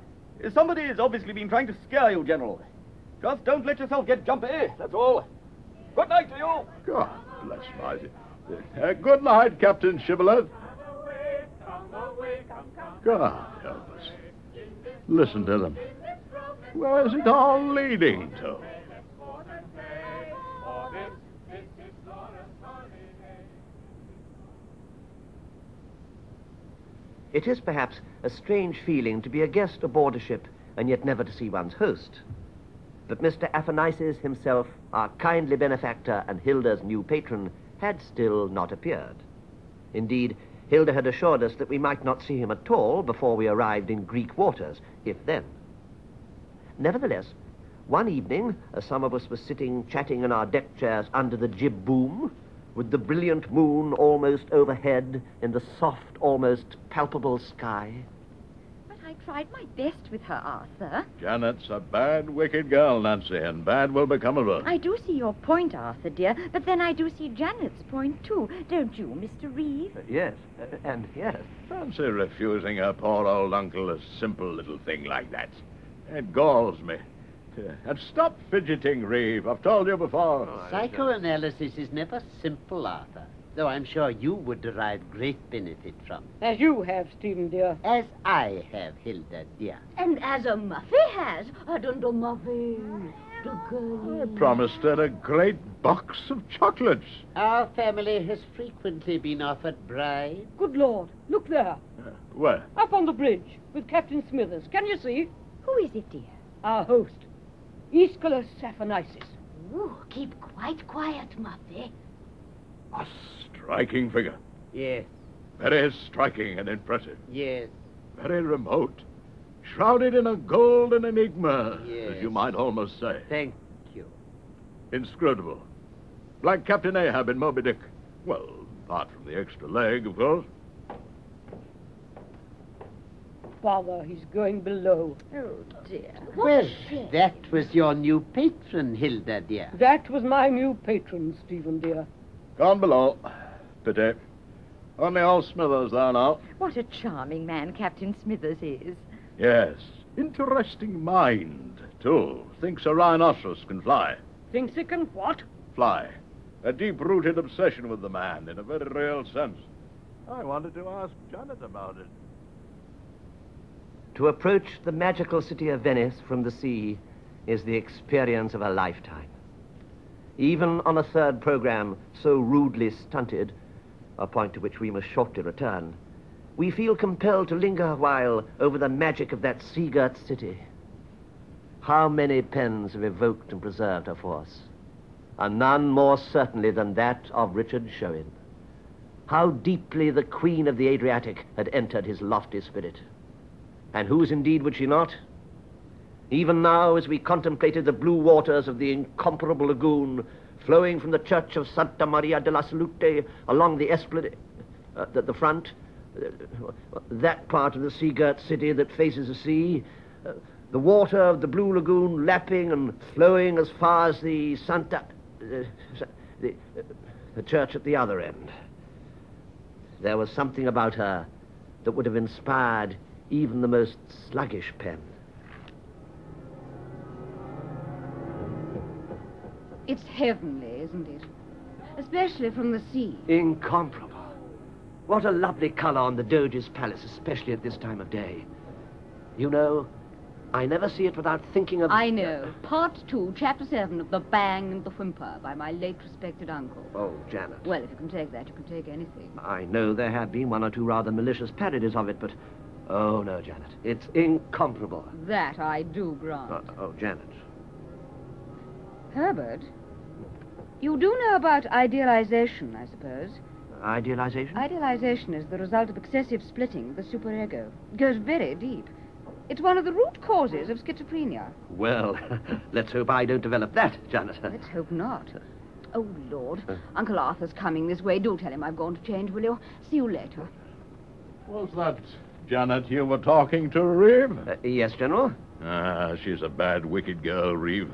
Somebody has obviously been trying to scare you, General. Just don't let yourself get jumpy, that's all. Good night to you. God bless my... good night, Captain Shibboleth. God help us. Listen to them. Where is it all leading to? It is perhaps a strange feeling to be a guest aboard a ship and yet never to see one's host. But Mr. Aphanisis himself, our kindly benefactor and Hilda's new patron, had still not appeared. Indeed, Hilda had assured us that we might not see him at all before we arrived in Greek waters, if then. Nevertheless, one evening, as some of us were sitting chatting in our deck chairs under the jib boom, with the brilliant moon almost overhead in the soft, almost palpable sky. But I tried my best with her, Arthur. Janet's a bad, wicked girl, Nancy, and bad will become of her. I do see your point, Arthur, dear, but then I do see Janet's point, too. Don't you, Mr. Reeve? Yes. Fancy refusing her poor old uncle a simple little thing like that. It galls me. And stop fidgeting, Reeve. I've told you before. Psychoanalysis is never simple, Arthur, though I'm sure you would derive great benefit from it. As you have, Stephen, dear. As I have, Hilda, dear. And as a Muffy has. I don't know, Muffy. I promised her a great box of chocolates. Our family has frequently been offered bribes. Good Lord, look there. Where? Up on the bridge with Captain Smithers. Can you see? Who is it, dear? Our host. Aeschylus Aphanisis. Ooh, keep quite quiet, Muffy. A striking figure. Yes. Very striking and impressive. Yes. Very remote. Shrouded in a golden enigma, yes, as you might almost say. Thank you. Inscrutable. Like Captain Ahab in Moby Dick. Well, apart from the extra leg, of course. Father, he's going below. Oh, dear. Well, that was your new patron, Hilda, dear. That was my new patron, Stephen, dear. Gone below. Pity. Only old Smithers there now. What a charming man Captain Smithers is. Yes. Interesting mind, too. Thinks a rhinoceros can fly. Thinks it can what? Fly. A deep-rooted obsession with the man in a very real sense. I wanted to ask Janet about it. To approach the magical city of Venice from the sea is the experience of a lifetime. Even on a third programme so rudely stunted, a point to which we must shortly return, we feel compelled to linger a while over the magic of that sea-girt city. How many pens have evoked and preserved her force? And none more certainly than that of Richard Shewin. How deeply the Queen of the Adriatic had entered his lofty spirit. And whose indeed would she not? Even now, as we contemplated the blue waters of the incomparable lagoon flowing from the church of Santa Maria della Salute along the esplanade at the front, that part of the sea-girt city that faces the sea, the water of the blue lagoon lapping and flowing as far as the Santa church at the other end. There was something about her that would have inspired even the most sluggish pen. It's heavenly, isn't it? Especially from the sea. Incomparable. What a lovely colour on the Doge's palace, especially at this time of day. You know, I never see it without thinking of... I know. Part 2, Chapter 7 of The Bang and the Whimper by my late respected uncle. Oh, Janet. Well, if you can take that, you can take anything. I know there have been one or two rather malicious parodies of it, but... Oh, no, Janet. It's incomparable. That I do grant. Janet. Herbert, you do know about idealization, I suppose. Idealization? Idealization is the result of excessive splitting of the superego. It goes very deep. It's one of the root causes of schizophrenia. Well, let's hope I don't develop that, Janet. Let's hope not. Oh, Lord. Uncle Arthur's coming this way. Do tell him I've gone to change, will you? See you later. Was that Janet you were talking to, Reeve? Yes, General. Ah, she's a bad, wicked girl, Reeve.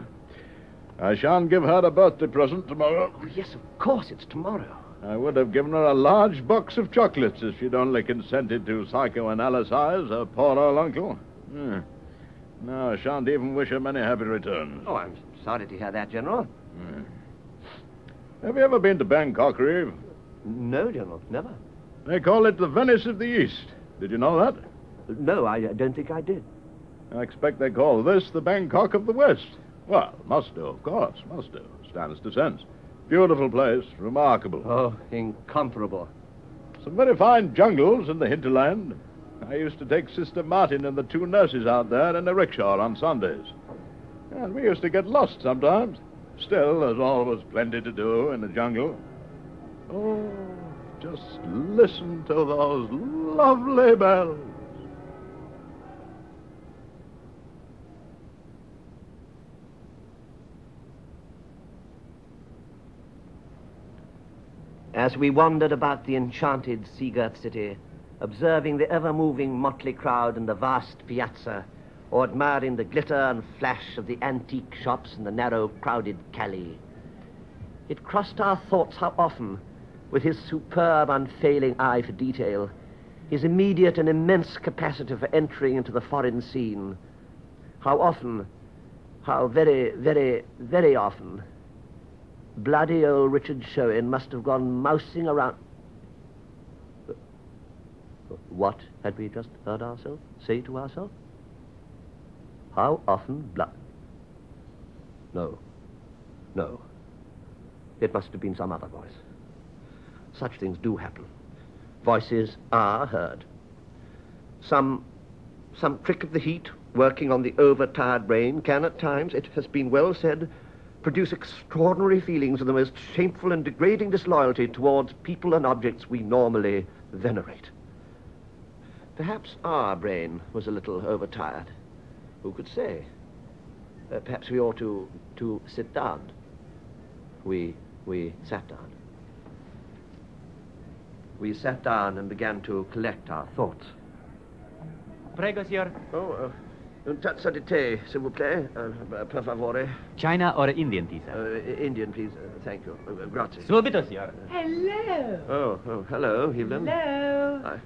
I shan't give her a birthday present tomorrow. Oh, yes, of course, it's tomorrow. I would have given her a large box of chocolates if she'd only consented to psychoanalysize her poor old uncle. No, I shan't even wish her many happy returns. Oh, I'm sorry to hear that, General. Have you ever been to Bangkok, Reeve? No, General, never. They call it the Venice of the East. Did you know that? No, I don't think I did. I expect they call this the Bangkok of the West. Well, must do, of course, must do. Stands to sense. Beautiful place, remarkable. Oh, incomparable. Some very fine jungles in the hinterland. I used to take Sister Martin and the two nurses out there in a rickshaw on Sundays. And we used to get lost sometimes. Still, there's always plenty to do in the jungle. Oh, just listen to those lovely bells. As we wandered about the enchanted sea-girt city, observing the ever-moving motley crowd in the vast piazza, or admiring the glitter and flash of the antique shops in the narrow, crowded Calais, it crossed our thoughts how often, with his superb, unfailing eye for detail, his immediate and immense capacity for entering into the foreign scene, how often, how very, very, very often, bloody old Richard Shewin must have gone mousing around. What had we just heard ourselves say to ourselves? How often blood? No. It must have been some other voice. Such things do happen. Voices are heard. Some trick of the heat working on the overtired brain can at times, it has been well said, produce extraordinary feelings of the most shameful and degrading disloyalty towards people and objects we normally venerate. Perhaps our brain was a little overtired. Who could say? Perhaps we ought to sit down. We sat down. We sat down and began to collect our thoughts. Prego, signor. Oh, un tazzo di tè, s'il vous plaît, per favore. China or Indian tea, sir? Indian, please. Thank you. Grazie. Subito, signor. Hello. Oh, hello, Evelyn. Hello.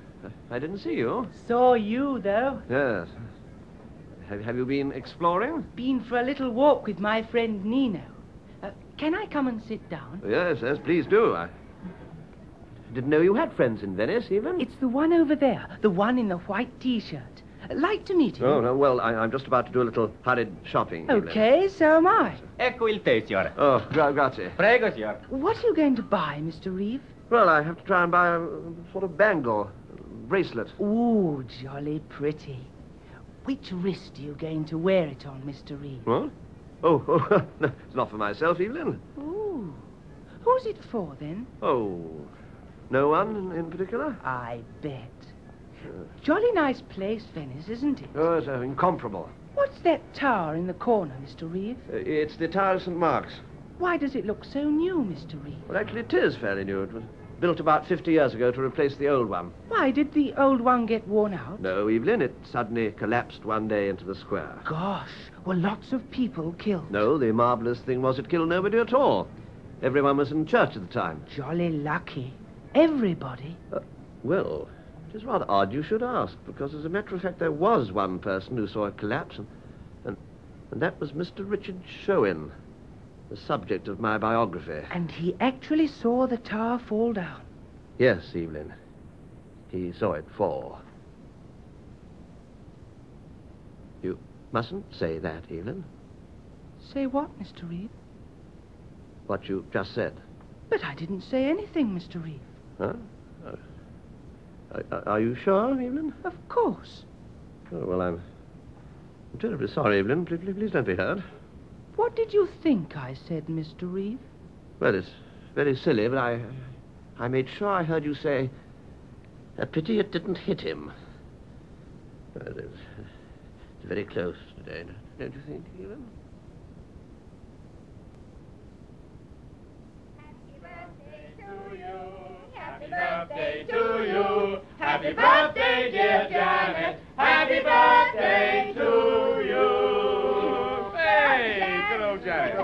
I didn't see you. Saw you, though. Yes. Have you been exploring? Been for a little walk with my friend Nino. Can I come and sit down? Yes, please do. I didn't know you had friends in Venice, Evelyn. It's the one over there, the one in the white T-shirt. Like to meet him. Oh, no, well, I'm just about to do a little hurried shopping. Okay, so am I. Ecco il tè, signora. Oh, grazie. Prego, signora. What are you going to buy, Mr. Reeve? Well, I have to try and buy a sort of bangle, bracelet. Ooh, jolly pretty. Which wrist are you going to wear it on, Mr. Reeve? What? Oh, no, it's not for myself, Evelyn. Ooh. Who's it for, then? Oh, no one in particular? I bet. Jolly nice place, Venice, isn't it? Oh, it's incomparable. What's that tower in the corner, Mr. Reeve? It's the Tower of St. Mark's. Why does it look so new, Mr. Reeve? Well, actually, it is fairly new. It was built about 50 years ago to replace the old one. Why, did the old one get worn out? No, Evelyn, it suddenly collapsed one day into the square. Gosh, were lots of people killed? No, the marvellous thing was it killed nobody at all. Everyone was in church at the time. Jolly lucky. Everybody? Well, it's rather odd you should ask, because as a matter of fact, there was one person who saw it collapse, and that was Mr. Richard Shewin, the subject of my biography. And he actually saw the tower fall down? Yes, Evelyn. He saw it fall. You mustn't say that, Evelyn. Say what, Mr. Reeve? What you just said. But I didn't say anything, Mr. Reeve. Huh? Are you sure, Evelyn? Of course. Oh, well, I'm terribly sorry, Evelyn. Please don't be hurt. What did you think I said, Mr. Reeve? Well, it's very silly, but I made sure I heard you say, a pity it didn't hit him. Well, it's very close today, don't you think, Evelyn? Happy birthday, dear Janet. Happy birthday to you. Hey, good old Janet.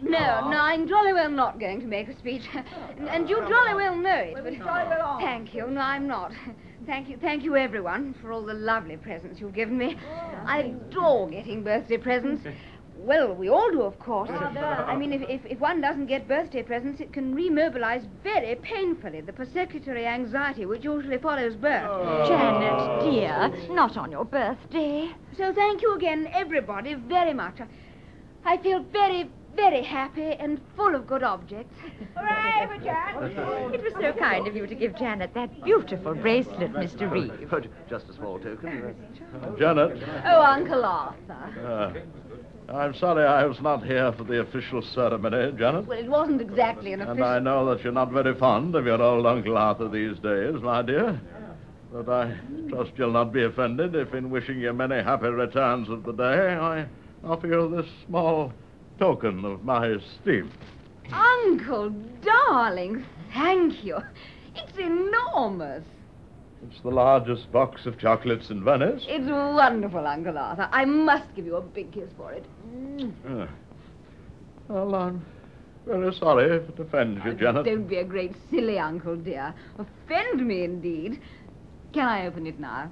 No, I'm jolly well not going to make a speech. And you jolly well know it. But thank you. No, I'm not. Thank you, everyone, for all the lovely presents you've given me. I adore getting birthday presents. Well, we all do, of course. I mean, if one doesn't get birthday presents, it can remobilize very painfully the persecutory anxiety which usually follows birth. Oh. Janet, dear, not on your birthday. So thank you again, everybody, very much. I feel very, very happy and full of good objects. Hooray for Janet! It was so kind of you to give Janet that beautiful bracelet, Mr. Reeve. Just a small token. Janet. Oh, Uncle Arthur. I'm sorry I was not here for the official ceremony, Janet. Well, it wasn't exactly an official... And I know that you're not very fond of your old Uncle Arthur these days, my dear. But I trust you'll not be offended if in wishing you many happy returns of the day, I offer you this small token of my esteem. Uncle, darling, thank you. It's enormous. It's the largest box of chocolates in Venice. It's wonderful, Uncle Arthur. I must give you a big kiss for it. Well, I'm very sorry if it offends you, Janet. Don't be a great silly, Uncle dear. Offend me, indeed. Can I open it now?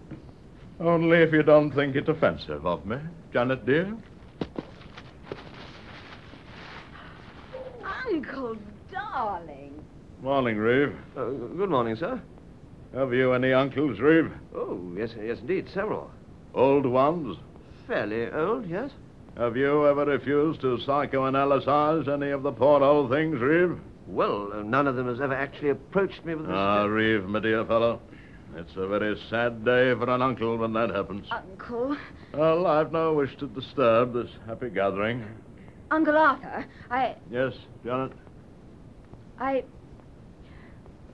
Only if you don't think it offensive of me, Janet dear. Uncle darling. Morning, Reeve. Good morning, sir. Have you any uncles, Reeve? Oh, yes, indeed, several. Old ones? Fairly old, yes. Have you ever refused to psychoanalyze any of the poor old things, Reeve? Well, none of them has ever actually approached me with this... Ah, Reeve, my dear fellow, it's a very sad day for an uncle when that happens. Uncle? Well, I've no wish to disturb this happy gathering. Uncle Arthur, I... Yes, Janet?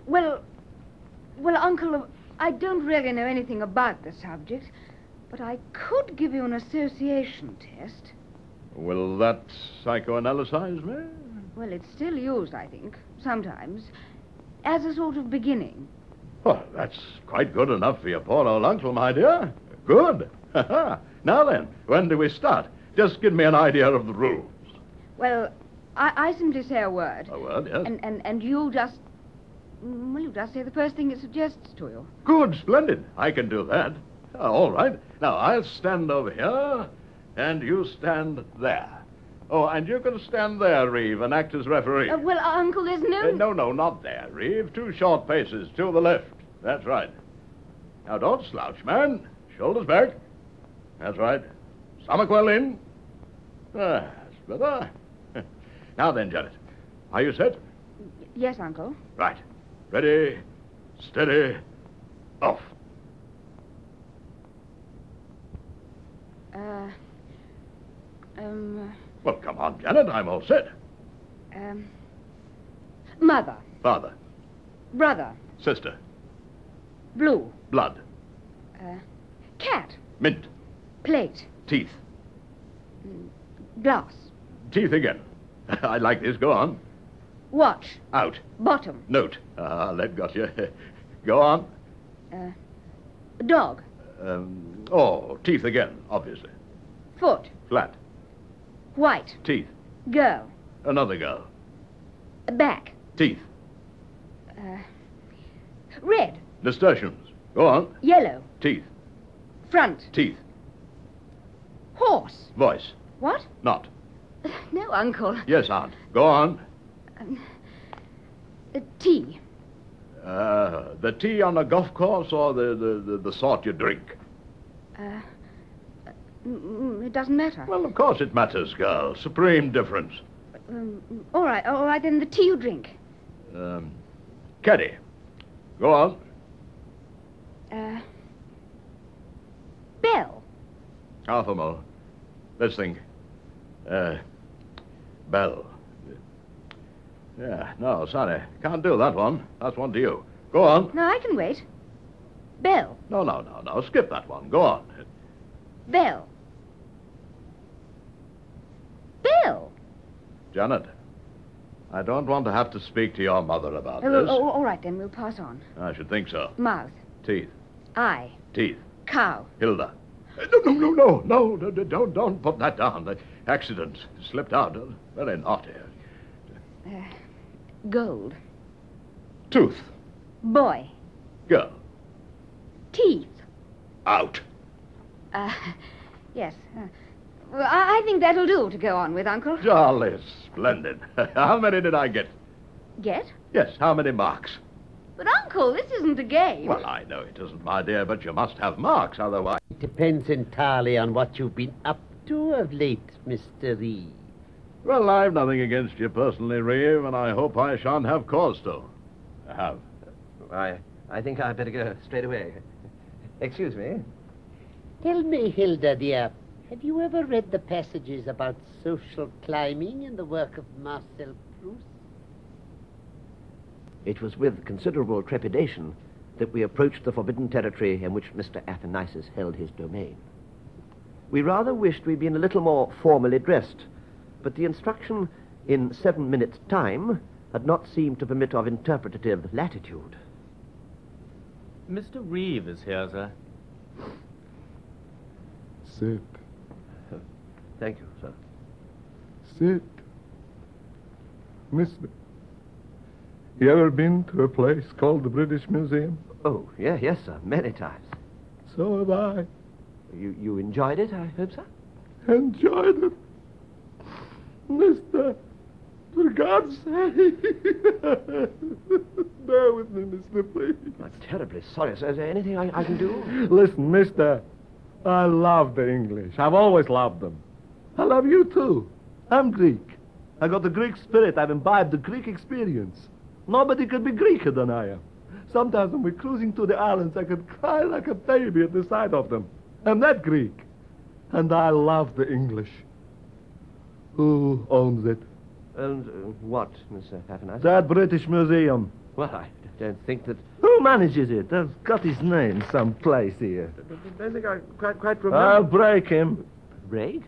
Well, Uncle, I don't really know anything about the subject, but I could give you an association test. Will that psychoanalyze me? Well, it's still used, I think, sometimes, as a sort of beginning. Well, that's quite good enough for your poor old uncle, my dear. Good. Now then, when do we start? Just give me an idea of the rules. Well, I simply say a word. A word, yes. And you just... Well, you just say the first thing it suggests to you. Good, splendid. I can do that. All right. Now, I'll stand over here, and you stand there. Oh, and you can stand there, Reeve, and act as referee. Well, Uncle, there's no... No, not there, Reeve. Two short paces to the left. That's right. Now, don't slouch, man. Shoulders back. That's right. Stomach well in. Ah, that's better. Now then, Janet, are you set? Yes, Uncle. Right. Ready, steady, off. Well, come on, Janet, I'm all set. Mother. Father. Brother. Sister. Blue. Blood. Cat. Mint. Plate. Teeth. Glass. Teeth again. I like this, go on. Watch. Out. Bottom. Note. Ah, that got you. Go on. Dog. Teeth again, obviously. Foot. Flat. White. Teeth. Girl. Another girl. Back. Teeth. Red. Nasturtiums. Go on. Yellow. Teeth. Front. Teeth. Horse. Voice. What? Not. No, Uncle. Yes, Aunt. Go on. Tea. The tea on a golf course or the sort you drink? It doesn't matter. Well, of course it matters, girl. Supreme difference. All right, then the tea you drink. Caddy. Go on. Bell. Half a mole. Let's think. Bell. Yeah, no, sorry. Can't do that one. That's one to you. Go on. No, I can wait. Bell. No. Skip that one. Go on. Bell. Bell. Janet, I don't want to have to speak to your mother about this. Oh, all right, then. We'll pass on. I should think so. Mouth. Teeth. Eye. Teeth. Cow. Hilda. No, don't put that down. Accident. Slipped out. Very naughty. Gold. Tooth. Boy. Girl. Teeth. Out. Yes. Well, I think that'll do to go on with, Uncle. Jolly splendid. How many did I get? Get? Yes, how many marks? But, Uncle, this isn't a game. Well, I know it isn't, my dear, but you must have marks, otherwise... It depends entirely on what you've been up to of late, Mr. Reeve. Well, I've nothing against you personally, Reeve, and I hope I shan't have cause to. I have. I think I'd better go straight away. Excuse me. Tell me, Hilda, dear... Have you ever read the passages about social climbing in the work of Marcel Proust? It was with considerable trepidation that we approached the forbidden territory in which Mr. Aphanisis held his domain. We rather wished we'd been a little more formally dressed, but the instruction in 7 minutes' time had not seemed to permit of interpretative latitude. Mr. Reeve is here, sir. Sit. Thank you, sir. Sit. Mister, you ever been to a place called the British Museum? Oh, yeah, yes, sir, many times. So have I. You enjoyed it, I hope, sir? Enjoyed it? Mister, for God's sake. Bear with me, mister, please. I'm terribly sorry, sir. Is there anything I can do? Listen, mister, I love the English. I've always loved them. I love you, too. I'm Greek. I got the Greek spirit. I've imbibed the Greek experience. Nobody could be Greeker than I am. Sometimes when we're cruising through the islands, I could cry like a baby at the sight of them. I'm that Greek. And I love the English. Who owns it? Owns what, Mr. Aphanisis? That British Museum. Well, I don't think that... Who manages it? I've got his name someplace here. I don't think I quite remember... I'll break him. Break?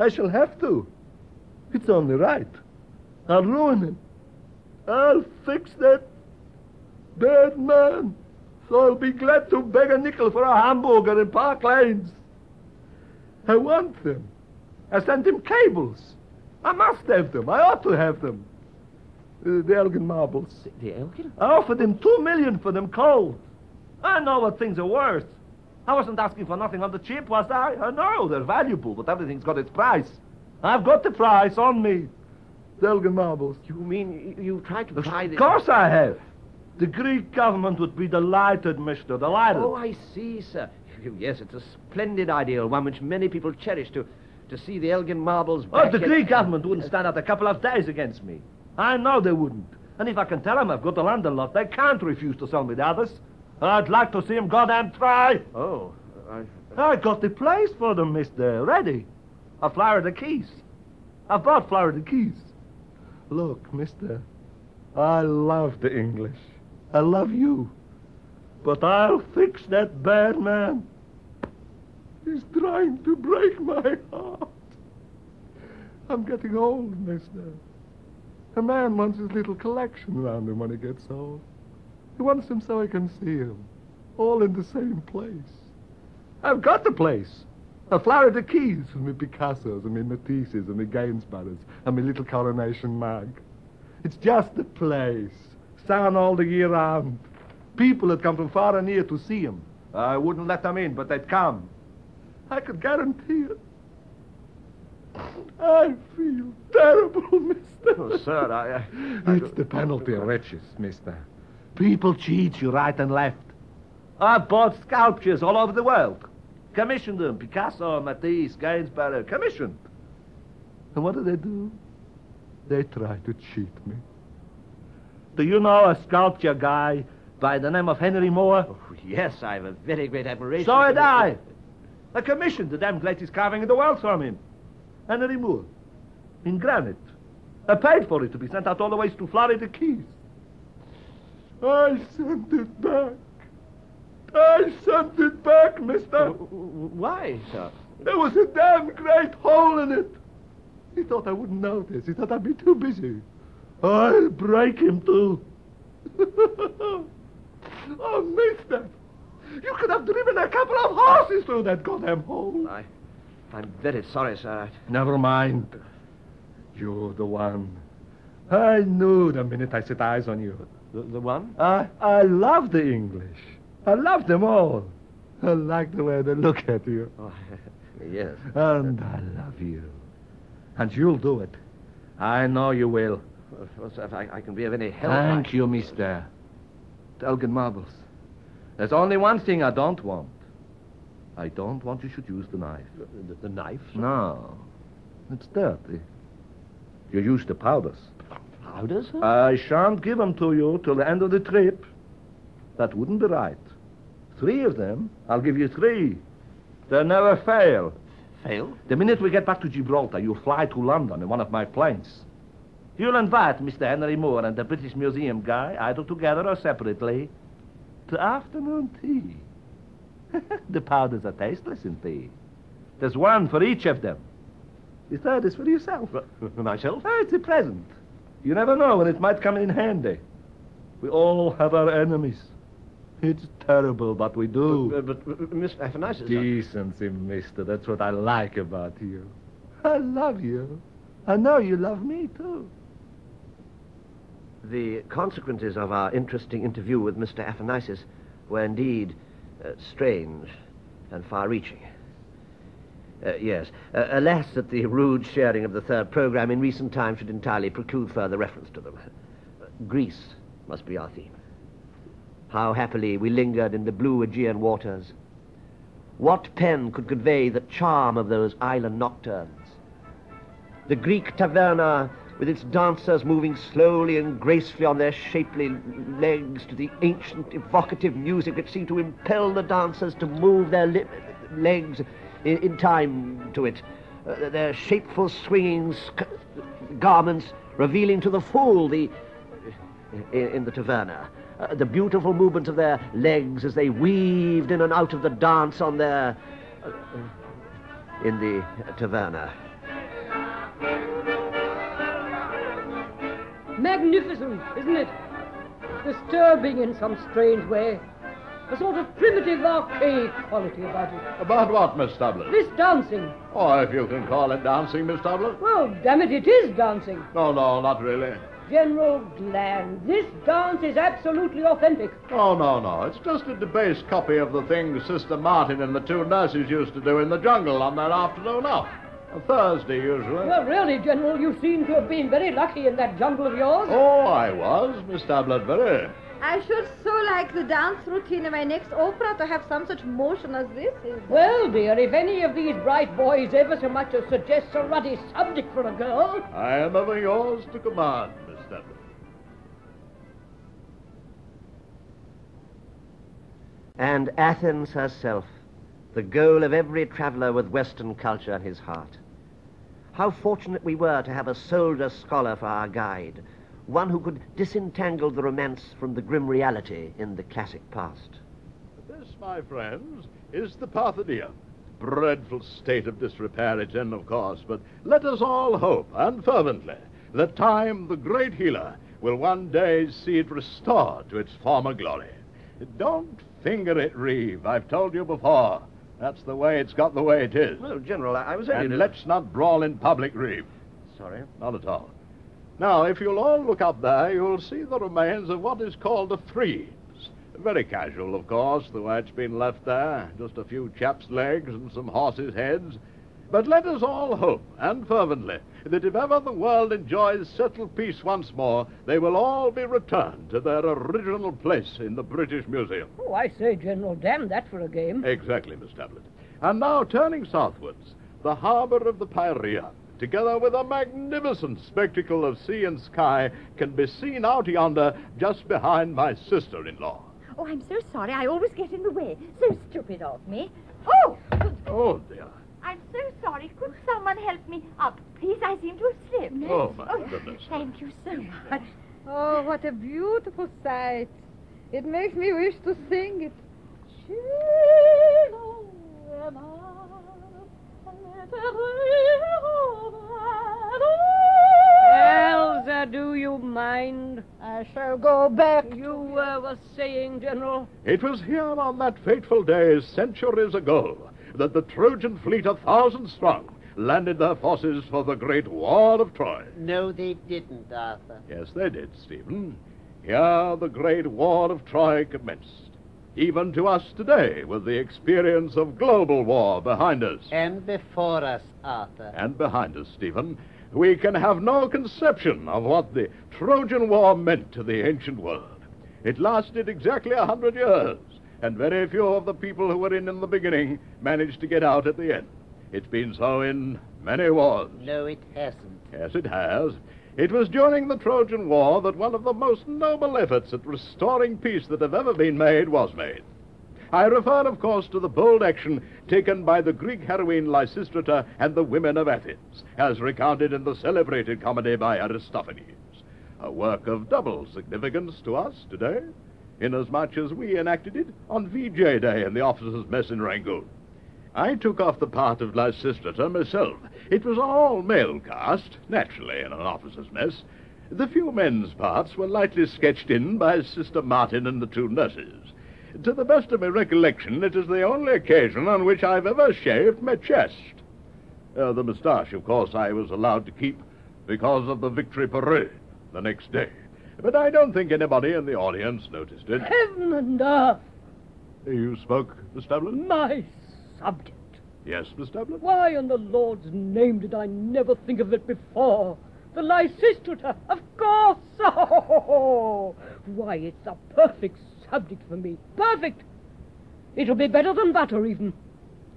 I shall have to. It's only right. I'll ruin him. I'll fix that bad man. So I'll be glad to beg a nickel for a hamburger in Park Lanes. I want them. I sent him cables. I must have them. I ought to have them. The Elgin marbles. The Elgin? I offered him 2 million for them cold. I know what things are worth. I wasn't asking for nothing on the cheap, was I? I know, they're valuable, but everything's got its price. I've got the price on me. The Elgin marbles. You mean you tried to buy them? Of course I have. The Greek government would be delighted, mister, delighted. Oh, I see, sir. Yes, it's a splendid ideal, one which many people cherish to see the Elgin marbles back. Oh, the Greek government wouldn't stand out a couple of days against me. I know they wouldn't. And if I can tell them I've got the London lot, they can't refuse to sell me the others. I'd like to see them goddamn try. Oh, I got the place for them, mister. Ready. A Florida Keys. I bought Florida Keys. Look, mister, I love the English. I love you. But I'll fix that bad man. He's trying to break my heart. I'm getting old, mister. A man wants his little collection around him when he gets old. He wants him so he can see him, all in the same place. I've got the place. A Florida Keys with me Picassos and me Matisses and me Gainsboroughs and me little Coronation mug. It's just the place. Sun all the year round. People had come from far and near to see him. I wouldn't let them in, but they'd come. I could guarantee it. I feel terrible, mister. Oh, sir, I it's the penalty of riches, mister. People cheat you right and left. I've bought sculptures all over the world. Commissioned them. Picasso, Matisse, Gainsborough. Commissioned. And what do? They try to cheat me. Do you know a sculpture guy by the name of Henry Moore? Oh, yes, I have a very great admiration. So had I. I commissioned the damn greatest carving in the world from him. Henry Moore, in granite. I paid for it to be sent out all the way to Florida Keys. I sent it back. I sent it back, mister. Why, sir? There was a damn great hole in it. He thought I wouldn't notice. He thought I'd be too busy. I'll break him too. Oh, mister, you could have driven a couple of horses through that goddamn hole. I'm very sorry, sir. Never mind. You're the one. I knew the minute I set eyes on you. The one? I love the English. I love them all. I like the way they look at you. Oh, yes. And I love you. And you'll do it. I know you will. Well, sir, if I can be of any help... Thank you, mister. Elgin Marbles. There's only one thing I don't want. I don't want you should use the knife. The knife? Sir? No. It's dirty. You used the powders. Powders, sir? I shan't give them to you till the end of the trip. That wouldn't be right. 3 of them. I'll give you 3. They'll never fail. Fail? The minute we get back to Gibraltar, you'll fly to London in one of my planes. You'll invite Mr. Henry Moore and the British Museum guy, either together or separately, to afternoon tea. The powders are tasteless in tea. There's one for each of them. The third is for yourself. For myself? Oh, it's a present. You never know when it might come in handy. We all have our enemies. It's terrible, but we do. But Miss Aphanisis... Decency, mister. That's what I like about you. I love you. I know you love me, too. The consequences of our interesting interview with Mr. Aphanisis were indeed strange and far-reaching. Yes. Alas, that the rude sharing of the third programme in recent times should entirely preclude further reference to them. Greece must be our theme. How happily we lingered in the blue Aegean waters. What pen could convey the charm of those island nocturnes? The Greek taverna, with its dancers moving slowly and gracefully on their shapely legs to the ancient evocative music which seemed to impel the dancers to move their legs in time to it, their shapeful swinging garments revealing to the full the... in the taverna. The beautiful movements of their legs as they weaved in and out of the dance on their... in the taverna. Magnificent, isn't it? Disturbing in some strange way. A sort of primitive, archaic quality about it. About what, Miss Tablet? This dancing. Oh, if you can call it dancing, Miss Tablet. Well, damn it is dancing. No, not really. General Gland, this dance is absolutely authentic. Oh, no. It's just a debased copy of the thing Sister Martin and the 2 nurses used to do in the jungle on their afternoon off. A Thursday, usually. Well, really, General, you seem to have been very lucky in that jungle of yours. Oh, I was, Miss Tablet, very. I should so like the dance routine in my next opera to have some such motion as this is. Well, dear, if any of these bright boys ever so much as suggests a ruddy subject for a girl... I am ever yours to command, Miss Tablet. And Athens herself, the goal of every traveller with Western culture in his heart. How fortunate we were to have a soldier scholar for our guide, one who could disentangle the romance from the grim reality in the classic past. This, my friends, is the Parthenia. Dreadful state of disrepair it's in, of course, but let us all hope, and fervently, that time the great healer will one day see it restored to its former glory. Don't finger it, Reeve. I've told you before. That's the way it's got the way it is. Well, General, I was... And let's not brawl in public, Reeve. Sorry? Not at all. Now, if you'll all look up there, you'll see the remains of what is called the frieze. Very casual, of course, the way it's been left there. Just a few chaps' legs and some horses' heads. But let us all hope, and fervently, that if ever the world enjoys settled peace once more, they will all be returned to their original place in the British Museum. Oh, I say, General, damn that for a game. Exactly, Miss Tablet. And now, turning southwards, the harbour of the Piraeus, together with a magnificent spectacle of sea and sky, can be seen out yonder just behind my sister-in-law. Oh, I'm so sorry. I always get in the way. So stupid of me. Oh! Oh, dear. I'm so sorry. Could someone help me up? Please, I seem to have slipped. Oh, my goodness. Thank you so much. Oh, what a beautiful sight. It makes me wish to sing it. Elsa do you mind? I shall go back. You were saying, General? It was here on that fateful day centuries ago that the Trojan fleet, 1,000 strong, landed their forces for the great war of Troy. No, they didn't, Arthur. Yes, they did, Stephen. Here the great war of Troy commenced. Even to us today, with the experience of global war behind us. And before us, Arthur. And behind us, Stephen. We can have no conception of what the Trojan War meant to the ancient world. It lasted exactly 100 years, and very few of the people who were in the beginning managed to get out at the end. It's been so in many wars. No, it hasn't. Yes, it has. It was during the Trojan War that one of the most noble efforts at restoring peace that have ever been made was made. I refer, of course, to the bold action taken by the Greek heroine Lysistrata and the women of Athens, as recounted in the celebrated comedy by Aristophanes, a work of double significance to us today, inasmuch as we enacted it on VJ Day in the officers' mess in Rangoon. I took off the part of Lysistrata myself. It was an all-male cast, naturally, in an officer's mess. The few men's parts were lightly sketched in by Sister Martin and the two nurses. To the best of my recollection, it is the only occasion on which I've ever shaved my chest. The moustache, of course, I was allowed to keep because of the victory parade the next day. But I don't think anybody in the audience noticed it. Heaven and earth! You spoke, Miss Tablet? My subject. Yes, Miss Tablet? Why in the Lord's name did I never think of it before? The Lysistrata, of course! Oh, why, it's a perfect subject for me. Perfect! It'll be better than butter, even.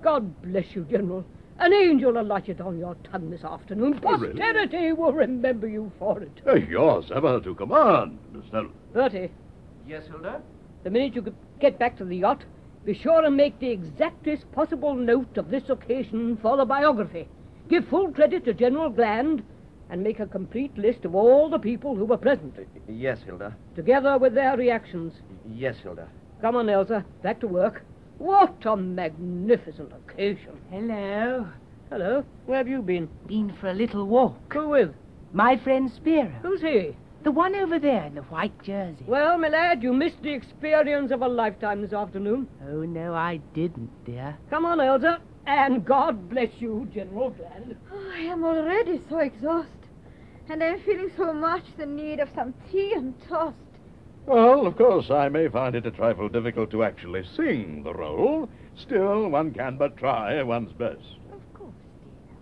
God bless you, General. An angel alighted on your tongue this afternoon. Posterity will remember you for it. Yours ever to command, Miss Tablet. Bertie. Yes, Hilda? The minute you get back to the yacht, be sure and make the exactest possible note of this occasion for the biography. Give full credit to General Gland and make a complete list of all the people who were present. Yes, Hilda. Together with their reactions. Yes, Hilda. Come on, Elsa. Back to work. What a magnificent occasion. Hello. Hello. Where have you been? Been for a little walk. Who with? My friend Spiro. Who's he? The one over there in the white jersey. Well, my lad, you missed the experience of a lifetime this afternoon. Oh, no, I didn't, dear. Come on, Elsa, and God bless you, General Gland. Oh, I am already so exhausted, and I am feeling so much the need of some tea and toast. Well, of course, I may find it a trifle difficult to actually sing the role. Still, one can but try one's best. Of course, dear.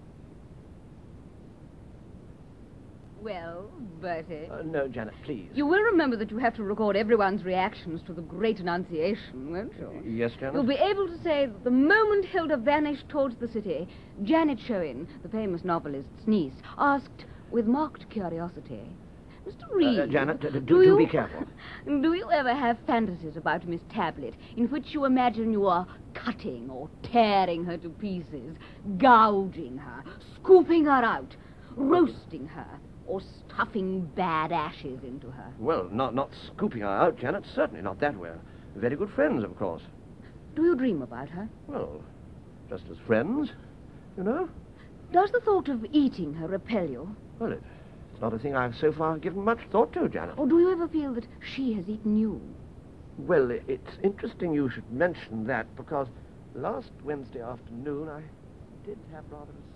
Well, Bertie. No, Janet, please. You will remember that you have to record everyone's reactions to the great annunciation, won't you? Yes, Janet. You'll be able to say that the moment Hilda vanished towards the city, Janet Shewin, the famous novelist's niece, asked with marked curiosity, Mr. Reed... Janet, do be careful. Do you ever have fantasies about Miss Tablet in which you imagine you are cutting or tearing her to pieces, gouging her, scooping her out, roasting her, or stuffing bad ashes into her? Well, not scooping her out, Janet. Certainly not that way. Very good friends, of course. Do you dream about her? Well, just as friends, you know. Does the thought of eating her repel you? Well, it's not a thing I've so far given much thought to, Janet. Or do you ever feel that she has eaten you? Well, it's interesting you should mention that, because last Wednesday afternoon I did have rather a...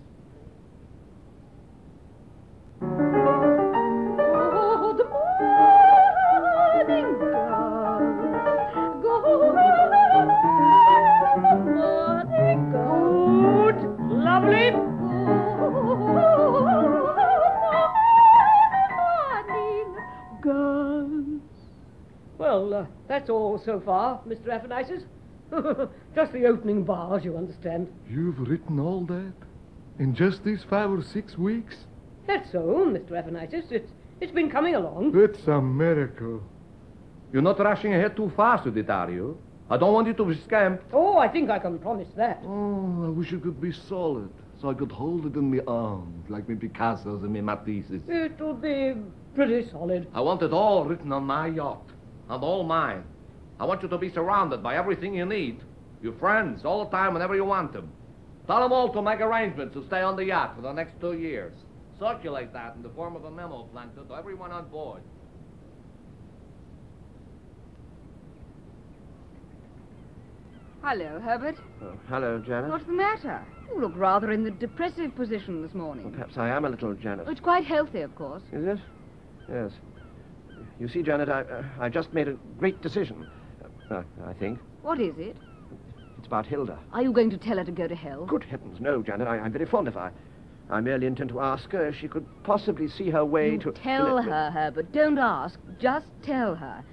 Well, that's all so far, Mr. Aphanisis. Just the opening bars, you understand. You've written all that? In just these 5 or 6 weeks? That's so, Mr. Aphanisis. It's been coming along. It's a miracle. You're not rushing ahead too fast with it, are you? I don't want you to be scamped. Oh, I think I can promise that. Oh, I wish it could be solid, so I could hold it in my arms, like my Picassos and my Matisses. It'll be pretty solid. I want it all written on my yacht. And all mine. I want you to be surrounded by everything you need. Your friends, all the time, whenever you want them. Tell them all to make arrangements to stay on the yacht for the next 2 years. Circulate that in the form of a memo, Plankton, to everyone on board. Hello, Herbert. Oh, hello, Janet. What's the matter? You look rather in the depressive position this morning. Well, perhaps I am a little, Janet. Oh, it's quite healthy, of course. Is it? Yes. You see, Janet, I just made a great decision, I think. What is it? It's about Hilda. Are you going to tell her to go to hell? Good heavens, no, Janet. I'm very fond of her. I merely intend to ask her if she could possibly see her way to... Tell her, Herbert. Don't ask. Just tell her.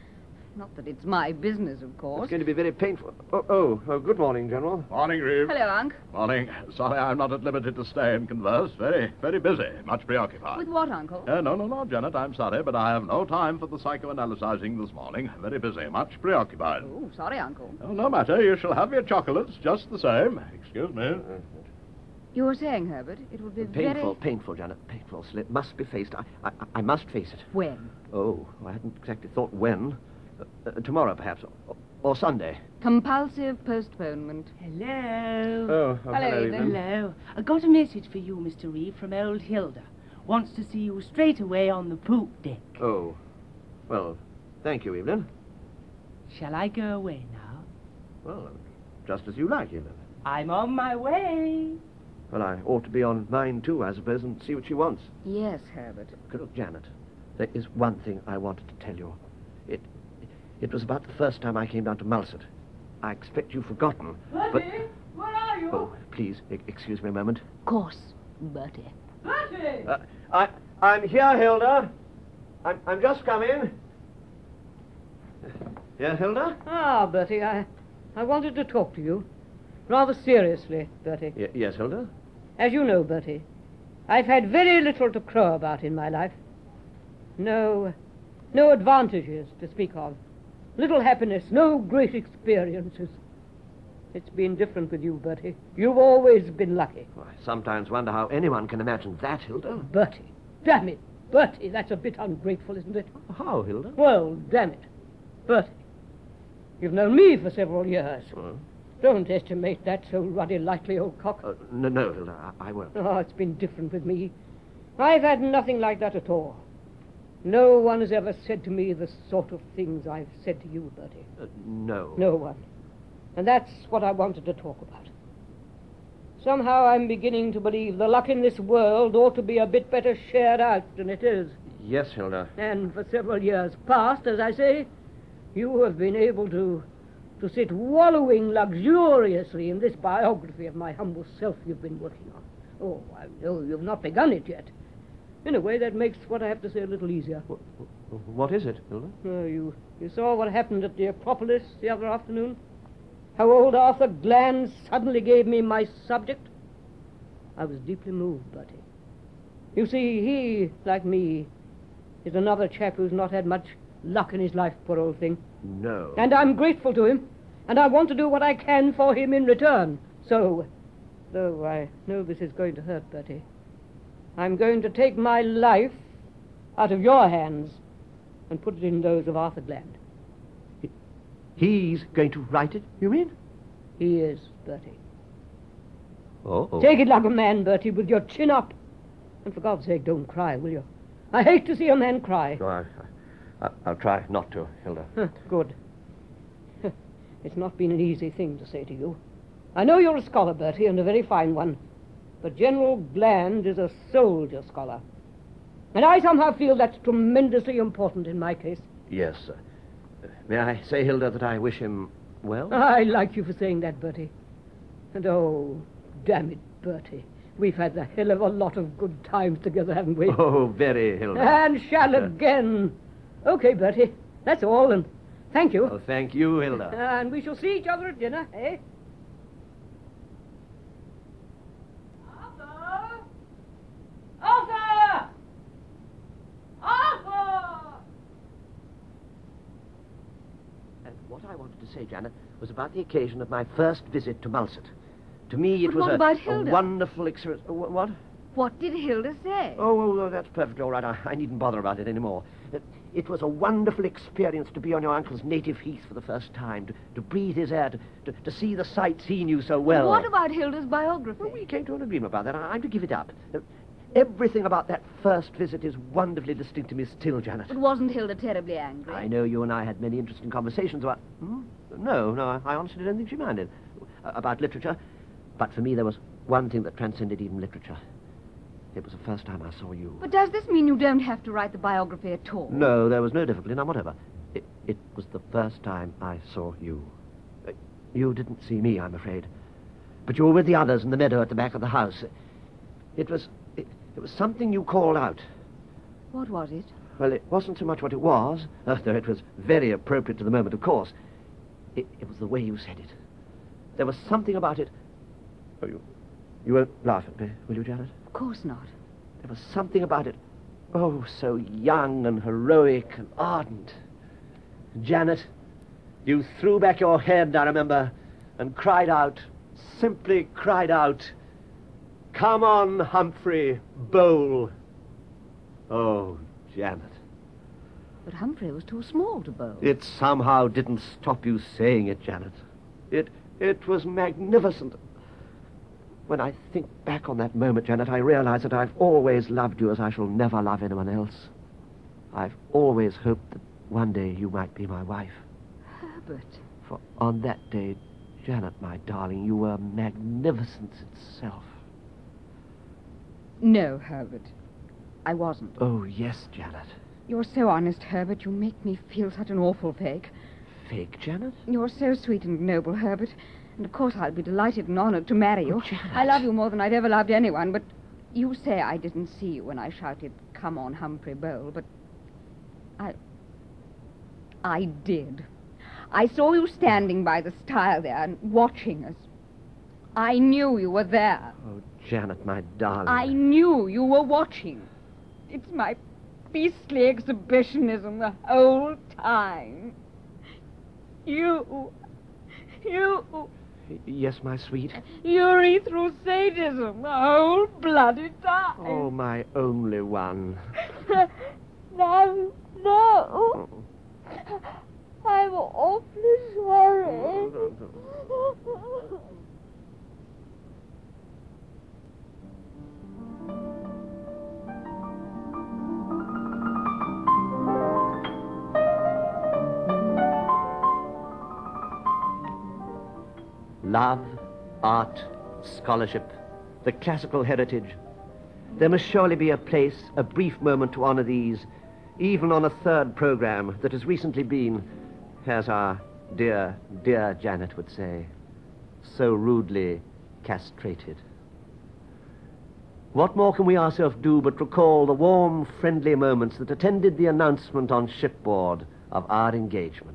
Not that it's my business, of course. It's going to be very painful. Oh, good morning, General. Morning, Reeve. Hello, Unc. Morning. Sorry I'm not at liberty to stay and converse. Very, very busy. Much preoccupied. With what, Uncle? No, Janet, I'm sorry, but I have no time for the psychoanalyzing this morning. Very busy. Much preoccupied. Oh, sorry, Uncle. Oh, no matter. You shall have your chocolates just the same. Excuse me. You were saying, Herbert, it would be painful, Janet. Painful slip. Must be faced. I must face it. When? Oh, I hadn't exactly thought when. Tomorrow, perhaps, or Sunday. Compulsive postponement. Hello. Oh, hello, Evelyn. Hello. I got a message for you, Mr. Reeve, from old Hilda. Wants to see you straight away on the poop deck. Oh. Well, thank you, Evelyn. Shall I go away now? Well, just as you like, Evelyn. I'm on my way. Well, I ought to be on mine, too, I suppose, and see what she wants. Yes, Herbert. Look, Janet, there is one thing I wanted to tell you. It was about the first time I came down to Malsett. I expect you've forgotten, Bertie, but... where are you? Oh, please, excuse me a moment. Of course, Bertie. Bertie! I'm here, Hilda. I'm just come in. Yeah, Hilda? Ah, Bertie, I wanted to talk to you. Rather seriously, Bertie. Yes, Hilda? As you know, Bertie, I've had very little to crow about in my life. No advantages to speak of. Little happiness, no great experiences. It's been different with you, Bertie. You've always been lucky. Well, I sometimes wonder how anyone can imagine that, Hilda. Oh, Bertie, damn it. Bertie, that's a bit ungrateful, isn't it? How, Hilda? Well, damn it. Bertie, you've known me for several years. Oh. Don't estimate that so ruddy lightly, old cock. No, Hilda, I won't. Oh, it's been different with me. I've had nothing like that at all. No one has ever said to me the sort of things I've said to you, Bertie. No. No one. And that's what I wanted to talk about. Somehow I'm beginning to believe the luck in this world ought to be a bit better shared out than it is. Yes, Hilda. And for several years past, as I say, you have been able to sit wallowing luxuriously in this biography of my humble self you've been working on. Oh, I know you've not begun it yet. In a way, that makes what I have to say a little easier. What is it, Hilda? Oh, you saw what happened at the Acropolis the other afternoon? How old Arthur Gland suddenly gave me my subject? I was deeply moved, Bertie. You see, he, like me, is another chap who's not had much luck in his life, poor old thing. No. And I'm grateful to him, and I want to do what I can for him in return. So, though I know this is going to hurt, Bertie, I'm going to take my life out of your hands and put it in those of Arthur Gland. He's going to write it, you mean? He is, Bertie. Uh-oh. Take it like a man, Bertie, with your chin up. And for God's sake, don't cry, will you? I hate to see a man cry. Oh, I'll try not to, Hilda. Good. It's not been an easy thing to say to you. I know you're a scholar, Bertie, and a very fine one. But General Gland is a soldier scholar. And I somehow feel that's tremendously important in my case. Yes, sir. May I say, Hilda, that I wish him well? I like you for saying that, Bertie. And oh, damn it, Bertie. We've had the hell of a lot of good times together, haven't we? Oh, very, Hilda. And shall again. Okay, Bertie. That's all, and thank you. Oh, thank you, Hilda. And we shall see each other at dinner, eh? Say, Janet, was about the occasion of my first visit to Malsett. To me, it was a wonderful experience. What? What did Hilda say? Oh, that's perfectly all right. I needn't bother about it anymore. It was a wonderful experience to be on your uncle's native heath for the first time, to breathe his air, to see the sights he knew so well. What about Hilda's biography? Well, we came to an agreement about that. I'm to give it up. Everything about that first visit is wonderfully distinct to me still, Janet. But wasn't Hilda terribly angry? I know you and I had many interesting conversations about... Hmm? No, I honestly don't think she minded. About literature. But for me, there was one thing that transcended even literature. It was the first time I saw you. But does this mean you don't have to write the biography at all? No, there was no difficulty, none whatever. It was the first time I saw you. You didn't see me, I'm afraid. But you were with the others in the meadow at the back of the house. It was something you called out. What was it? Well, it wasn't so much what it was, though it was very appropriate to the moment, of course. It was the way you said it. There was something about it... Oh, you won't laugh at me, will you, Janet? Of course not. There was something about it... Oh, so young and heroic and ardent. Janet, you threw back your head, I remember, and cried out, simply cried out, "Come on, Humphrey, bowl." Oh, Janet. But Humphrey was too small to bowl. It somehow didn't stop you saying it, Janet. It was magnificent. When I think back on that moment, Janet, I realize that I've always loved you as I shall never love anyone else. I've always hoped that one day you might be my wife. Herbert. For on that day, Janet, my darling, you were magnificence itself. No, Herbert, I wasn't. Oh, yes, Janet. You're so honest, Herbert. You make me feel such an awful fake. Fake, Janet? You're so sweet and noble, Herbert. And, of course, I'll be delighted and honored to marry you. Janet. I love you more than I'd ever loved anyone, but you say I didn't see you when I shouted, "Come on, Humphrey, bowl," but I did. I saw you standing by the stile there and watching us. I knew you were there. Oh, Janet, my darling. I knew you were watching. It's my beastly exhibitionism the whole time. You... Yes, my sweet? You read through sadism the whole bloody time. Oh, my only one. No. I'm awfully sorry. Oh, no. Love, art, scholarship, the classical heritage. There must surely be a place, a brief moment to honor these, even on a third programme that has recently been, as our dear, dear Janet would say, so rudely castrated. What more can we ourselves do but recall the warm, friendly moments that attended the announcement on shipboard of our engagement?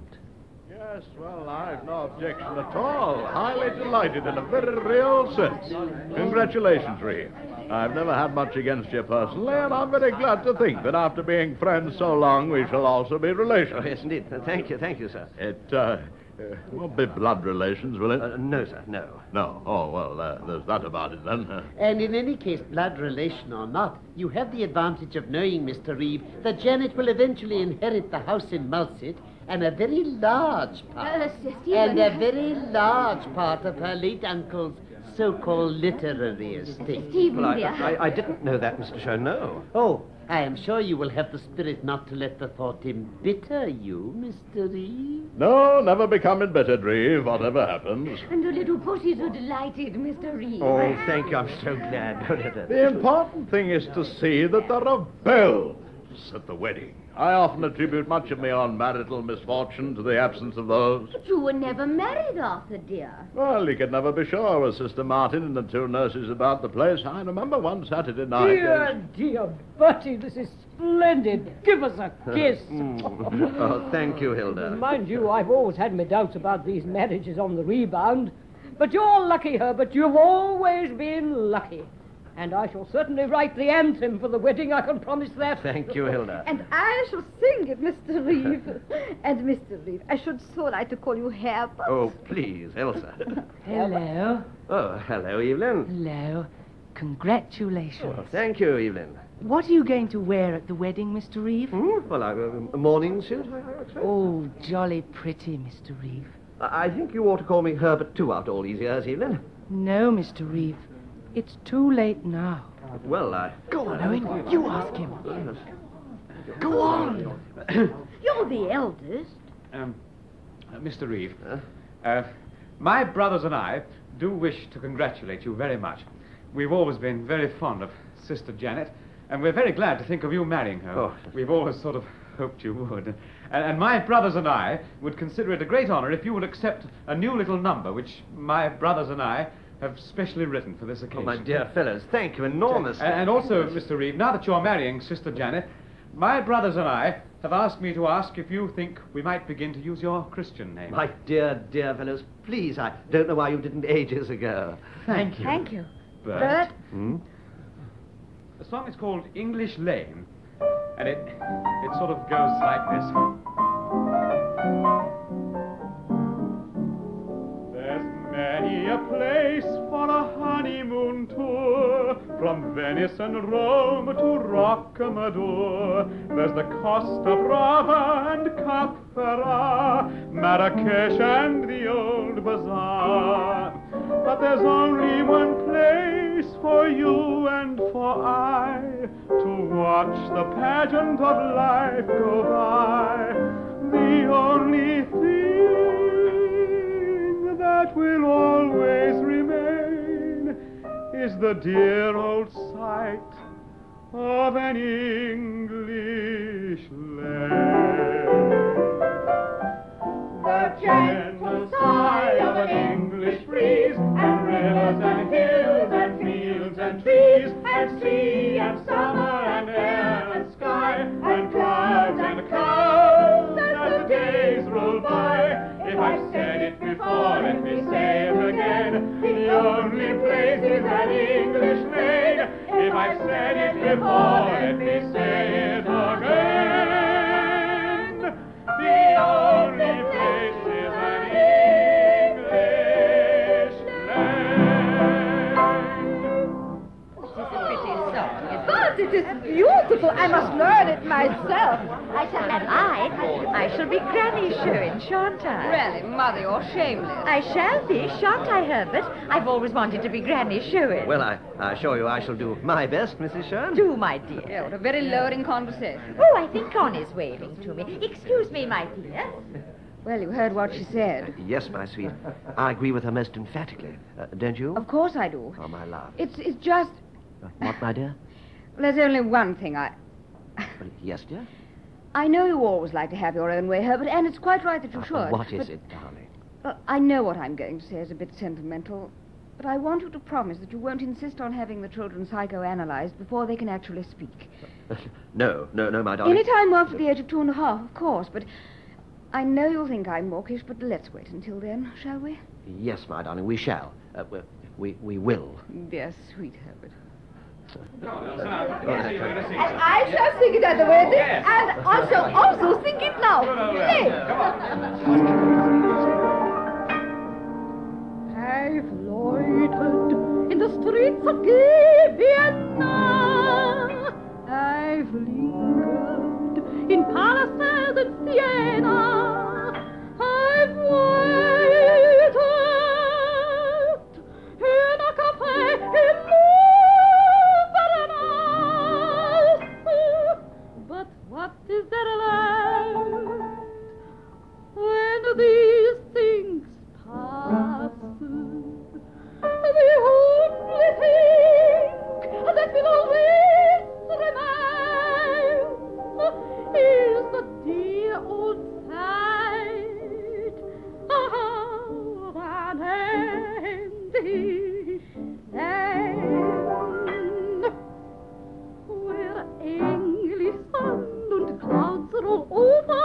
Yes, well, I've no objection at all. Highly delighted in a very real sense. Congratulations, Reeve. I've never had much against you personally, and I'm very glad to think that after being friends so long, we shall also be relations. Oh, yes, indeed. Thank you, sir. It won't be blood relations, will it? No, sir, no. No? Oh, well, there's that about it, then. And in any case, blood relation or not, you have the advantage of knowing, Mr. Reeve, that Janet will eventually inherit the house in Malsett, and a very large part. Of her late uncle's so-called literary estate. Stephen, well, I didn't know that, Mr. Shewin, no. Oh, I am sure you will have the spirit not to let the thought embitter you, Mr. Reeve. No, never become embittered, Reeve, whatever happens. And the little pussies are delighted, Mr. Reeve. Oh, thank you, I'm so glad. The important thing is to see that there are bells at the wedding. I often attribute much of my own marital misfortune to the absence of those. But you were never married, Arthur, dear. Well, you could never be sure with Sister Martin and the two nurses about the place. I remember one Saturday night... Dear Bertie, this is splendid. Give us a kiss. Oh, thank you, Hilda. Mind you, I've always had my doubts about these marriages on the rebound. But you're lucky, Herbert. You've always been lucky. And I shall certainly write the anthem for the wedding, I can promise that. Thank you, Hilda. And I shall sing it, Mr. Reeve. And, Mr. Reeve, I should so like to call you Herbert. Oh, please, Elsa. Hello. Oh, hello, Evelyn. Hello. Congratulations. Oh, thank you, Evelyn. What are you going to wear at the wedding, Mr. Reeve? Well, a morning suit, I expect. Oh, jolly pretty, Mr. Reeve. I think you ought to call me Herbert, too, after all these years, Evelyn. No, Mr. Reeve. It's too late now. Well, Go on, Owen. You ask him. Go on. You're the eldest. Mr. Reeve, my brothers and I do wish to congratulate you very much. We've always been very fond of Sister Janet, and we're very glad to think of you marrying her. Oh. We've always sort of hoped you would. And my brothers and I would consider it a great honor if you would accept a new little number, which my brothers and I have specially written for this occasion. Oh, my dear fellows, thank you enormously. And also, Mr. Reeve, now that you're marrying Sister Janet, my brothers and I have asked me to ask if you think we might begin to use your Christian name. My dear, dear fellows, please, I don't know why you didn't ages ago. Thank you. Thank you. Bert? Hmm? The song is called English Lane, and it sort of goes like this. There's many a place for a honeymoon tour, from Venice and Rome to Rocamadour. There's the Costa Brava and Caffera, Marrakesh and the old bazaar. But there's only one place for you and for I, to watch the pageant of life go by. The only thing that will always remain is the dear old sight of an English lane. The gentle sigh of an English breeze, and rivers and hills and fields and trees, and sea and summer and air and sky, and clouds and clouds, as the days roll by. If I've said it before, let me say it again, the only place is an English lane. If I've said it before, let me say it again, the only place. It is beautiful. I must learn it myself. I shall have I shall be Granny Shewin, shan't I? Really, Mother, you're shameless. I shall be, shan't I, Herbert? I've always wanted to be Granny Shewin. Well, I assure you I shall do my best, Mrs. Shewin. Do, my dear. Yeah, what a very lowering conversation. Oh, I think Connie's waving to me. Excuse me, my dear. Well, you heard what she said. Yes, my sweet. I agree with her most emphatically. Don't you? Of course I do. Oh, my love. It's just... What, my dear? There's only one thing I... Well, yes, dear? I know you always like to have your own way, Herbert, and it's quite right that you should. What is it, darling? Well, I know what I'm going to say is a bit sentimental, but I want you to promise that you won't insist on having the children psychoanalyzed before they can actually speak. No, my darling. Any time after the age of 2.5, of course, but I know you'll think I'm mawkish, but let's wait until then, shall we? Yes, my darling, we shall. We will. Dear sweet Herbert. And I shall sing it at the wedding, and I shall also sing it now. I've loitered in the streets of gay Vienna. I've lingered in palaces and Siena. I've waited in a cafe in Moon. What is there left when these things pass? The only thing that will always remain is the dear old sight of an English land, where English sun and clouds roll over,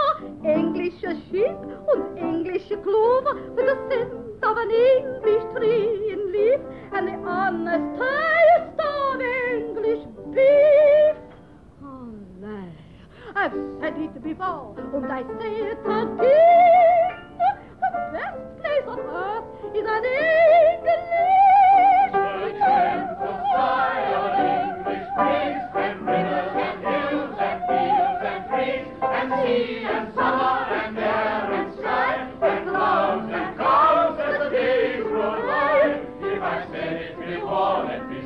English sheep and English clover, with the scent of an English tree in leaf, and the honest taste of English beef. Oh, nay, I've said it before, and I say it again, the best place on earth is an English. The gentle sigh of an English breeze, when rivers and hills and fields and sea and summer and air and sky and clouds as the days roll by. If I said it before, let me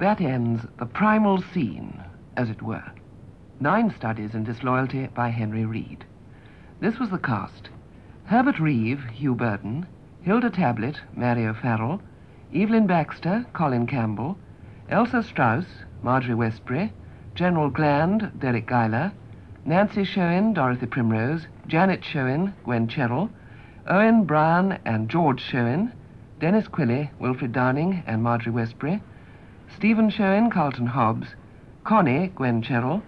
That ends The Primal Scene, as it were. 9 studies in disloyalty by Henry Reed. This was the cast: Herbert Reeve, Hugh Burden; Hilda Tablet, Mary O'Farrell; Evelyn Baxter, Colin Campbell; Elsa Strauss, Marjorie Westbury; General Gland, Derek Giler; Nancy Shewin, Dorothy Primrose; Janet Shewin, Gwen Cherrell; Owen, Brian, and George Shewin; Denis Quilley, Wilfred Downing, and Marjorie Westbury; Stephen Shewin, Carlton Hobbs; Connie, Gwen Cherrell;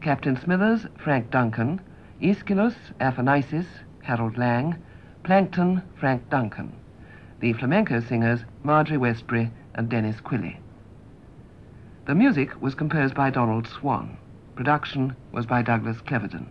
Captain Smithers, Frank Duncan; Aeschylus, Aphanisis, Harold Lang; Plankton, Frank Duncan. The flamenco singers, Marjorie Westbury and Denis Quilley. The music was composed by Donald Swan. Production was by Douglas Clevedon.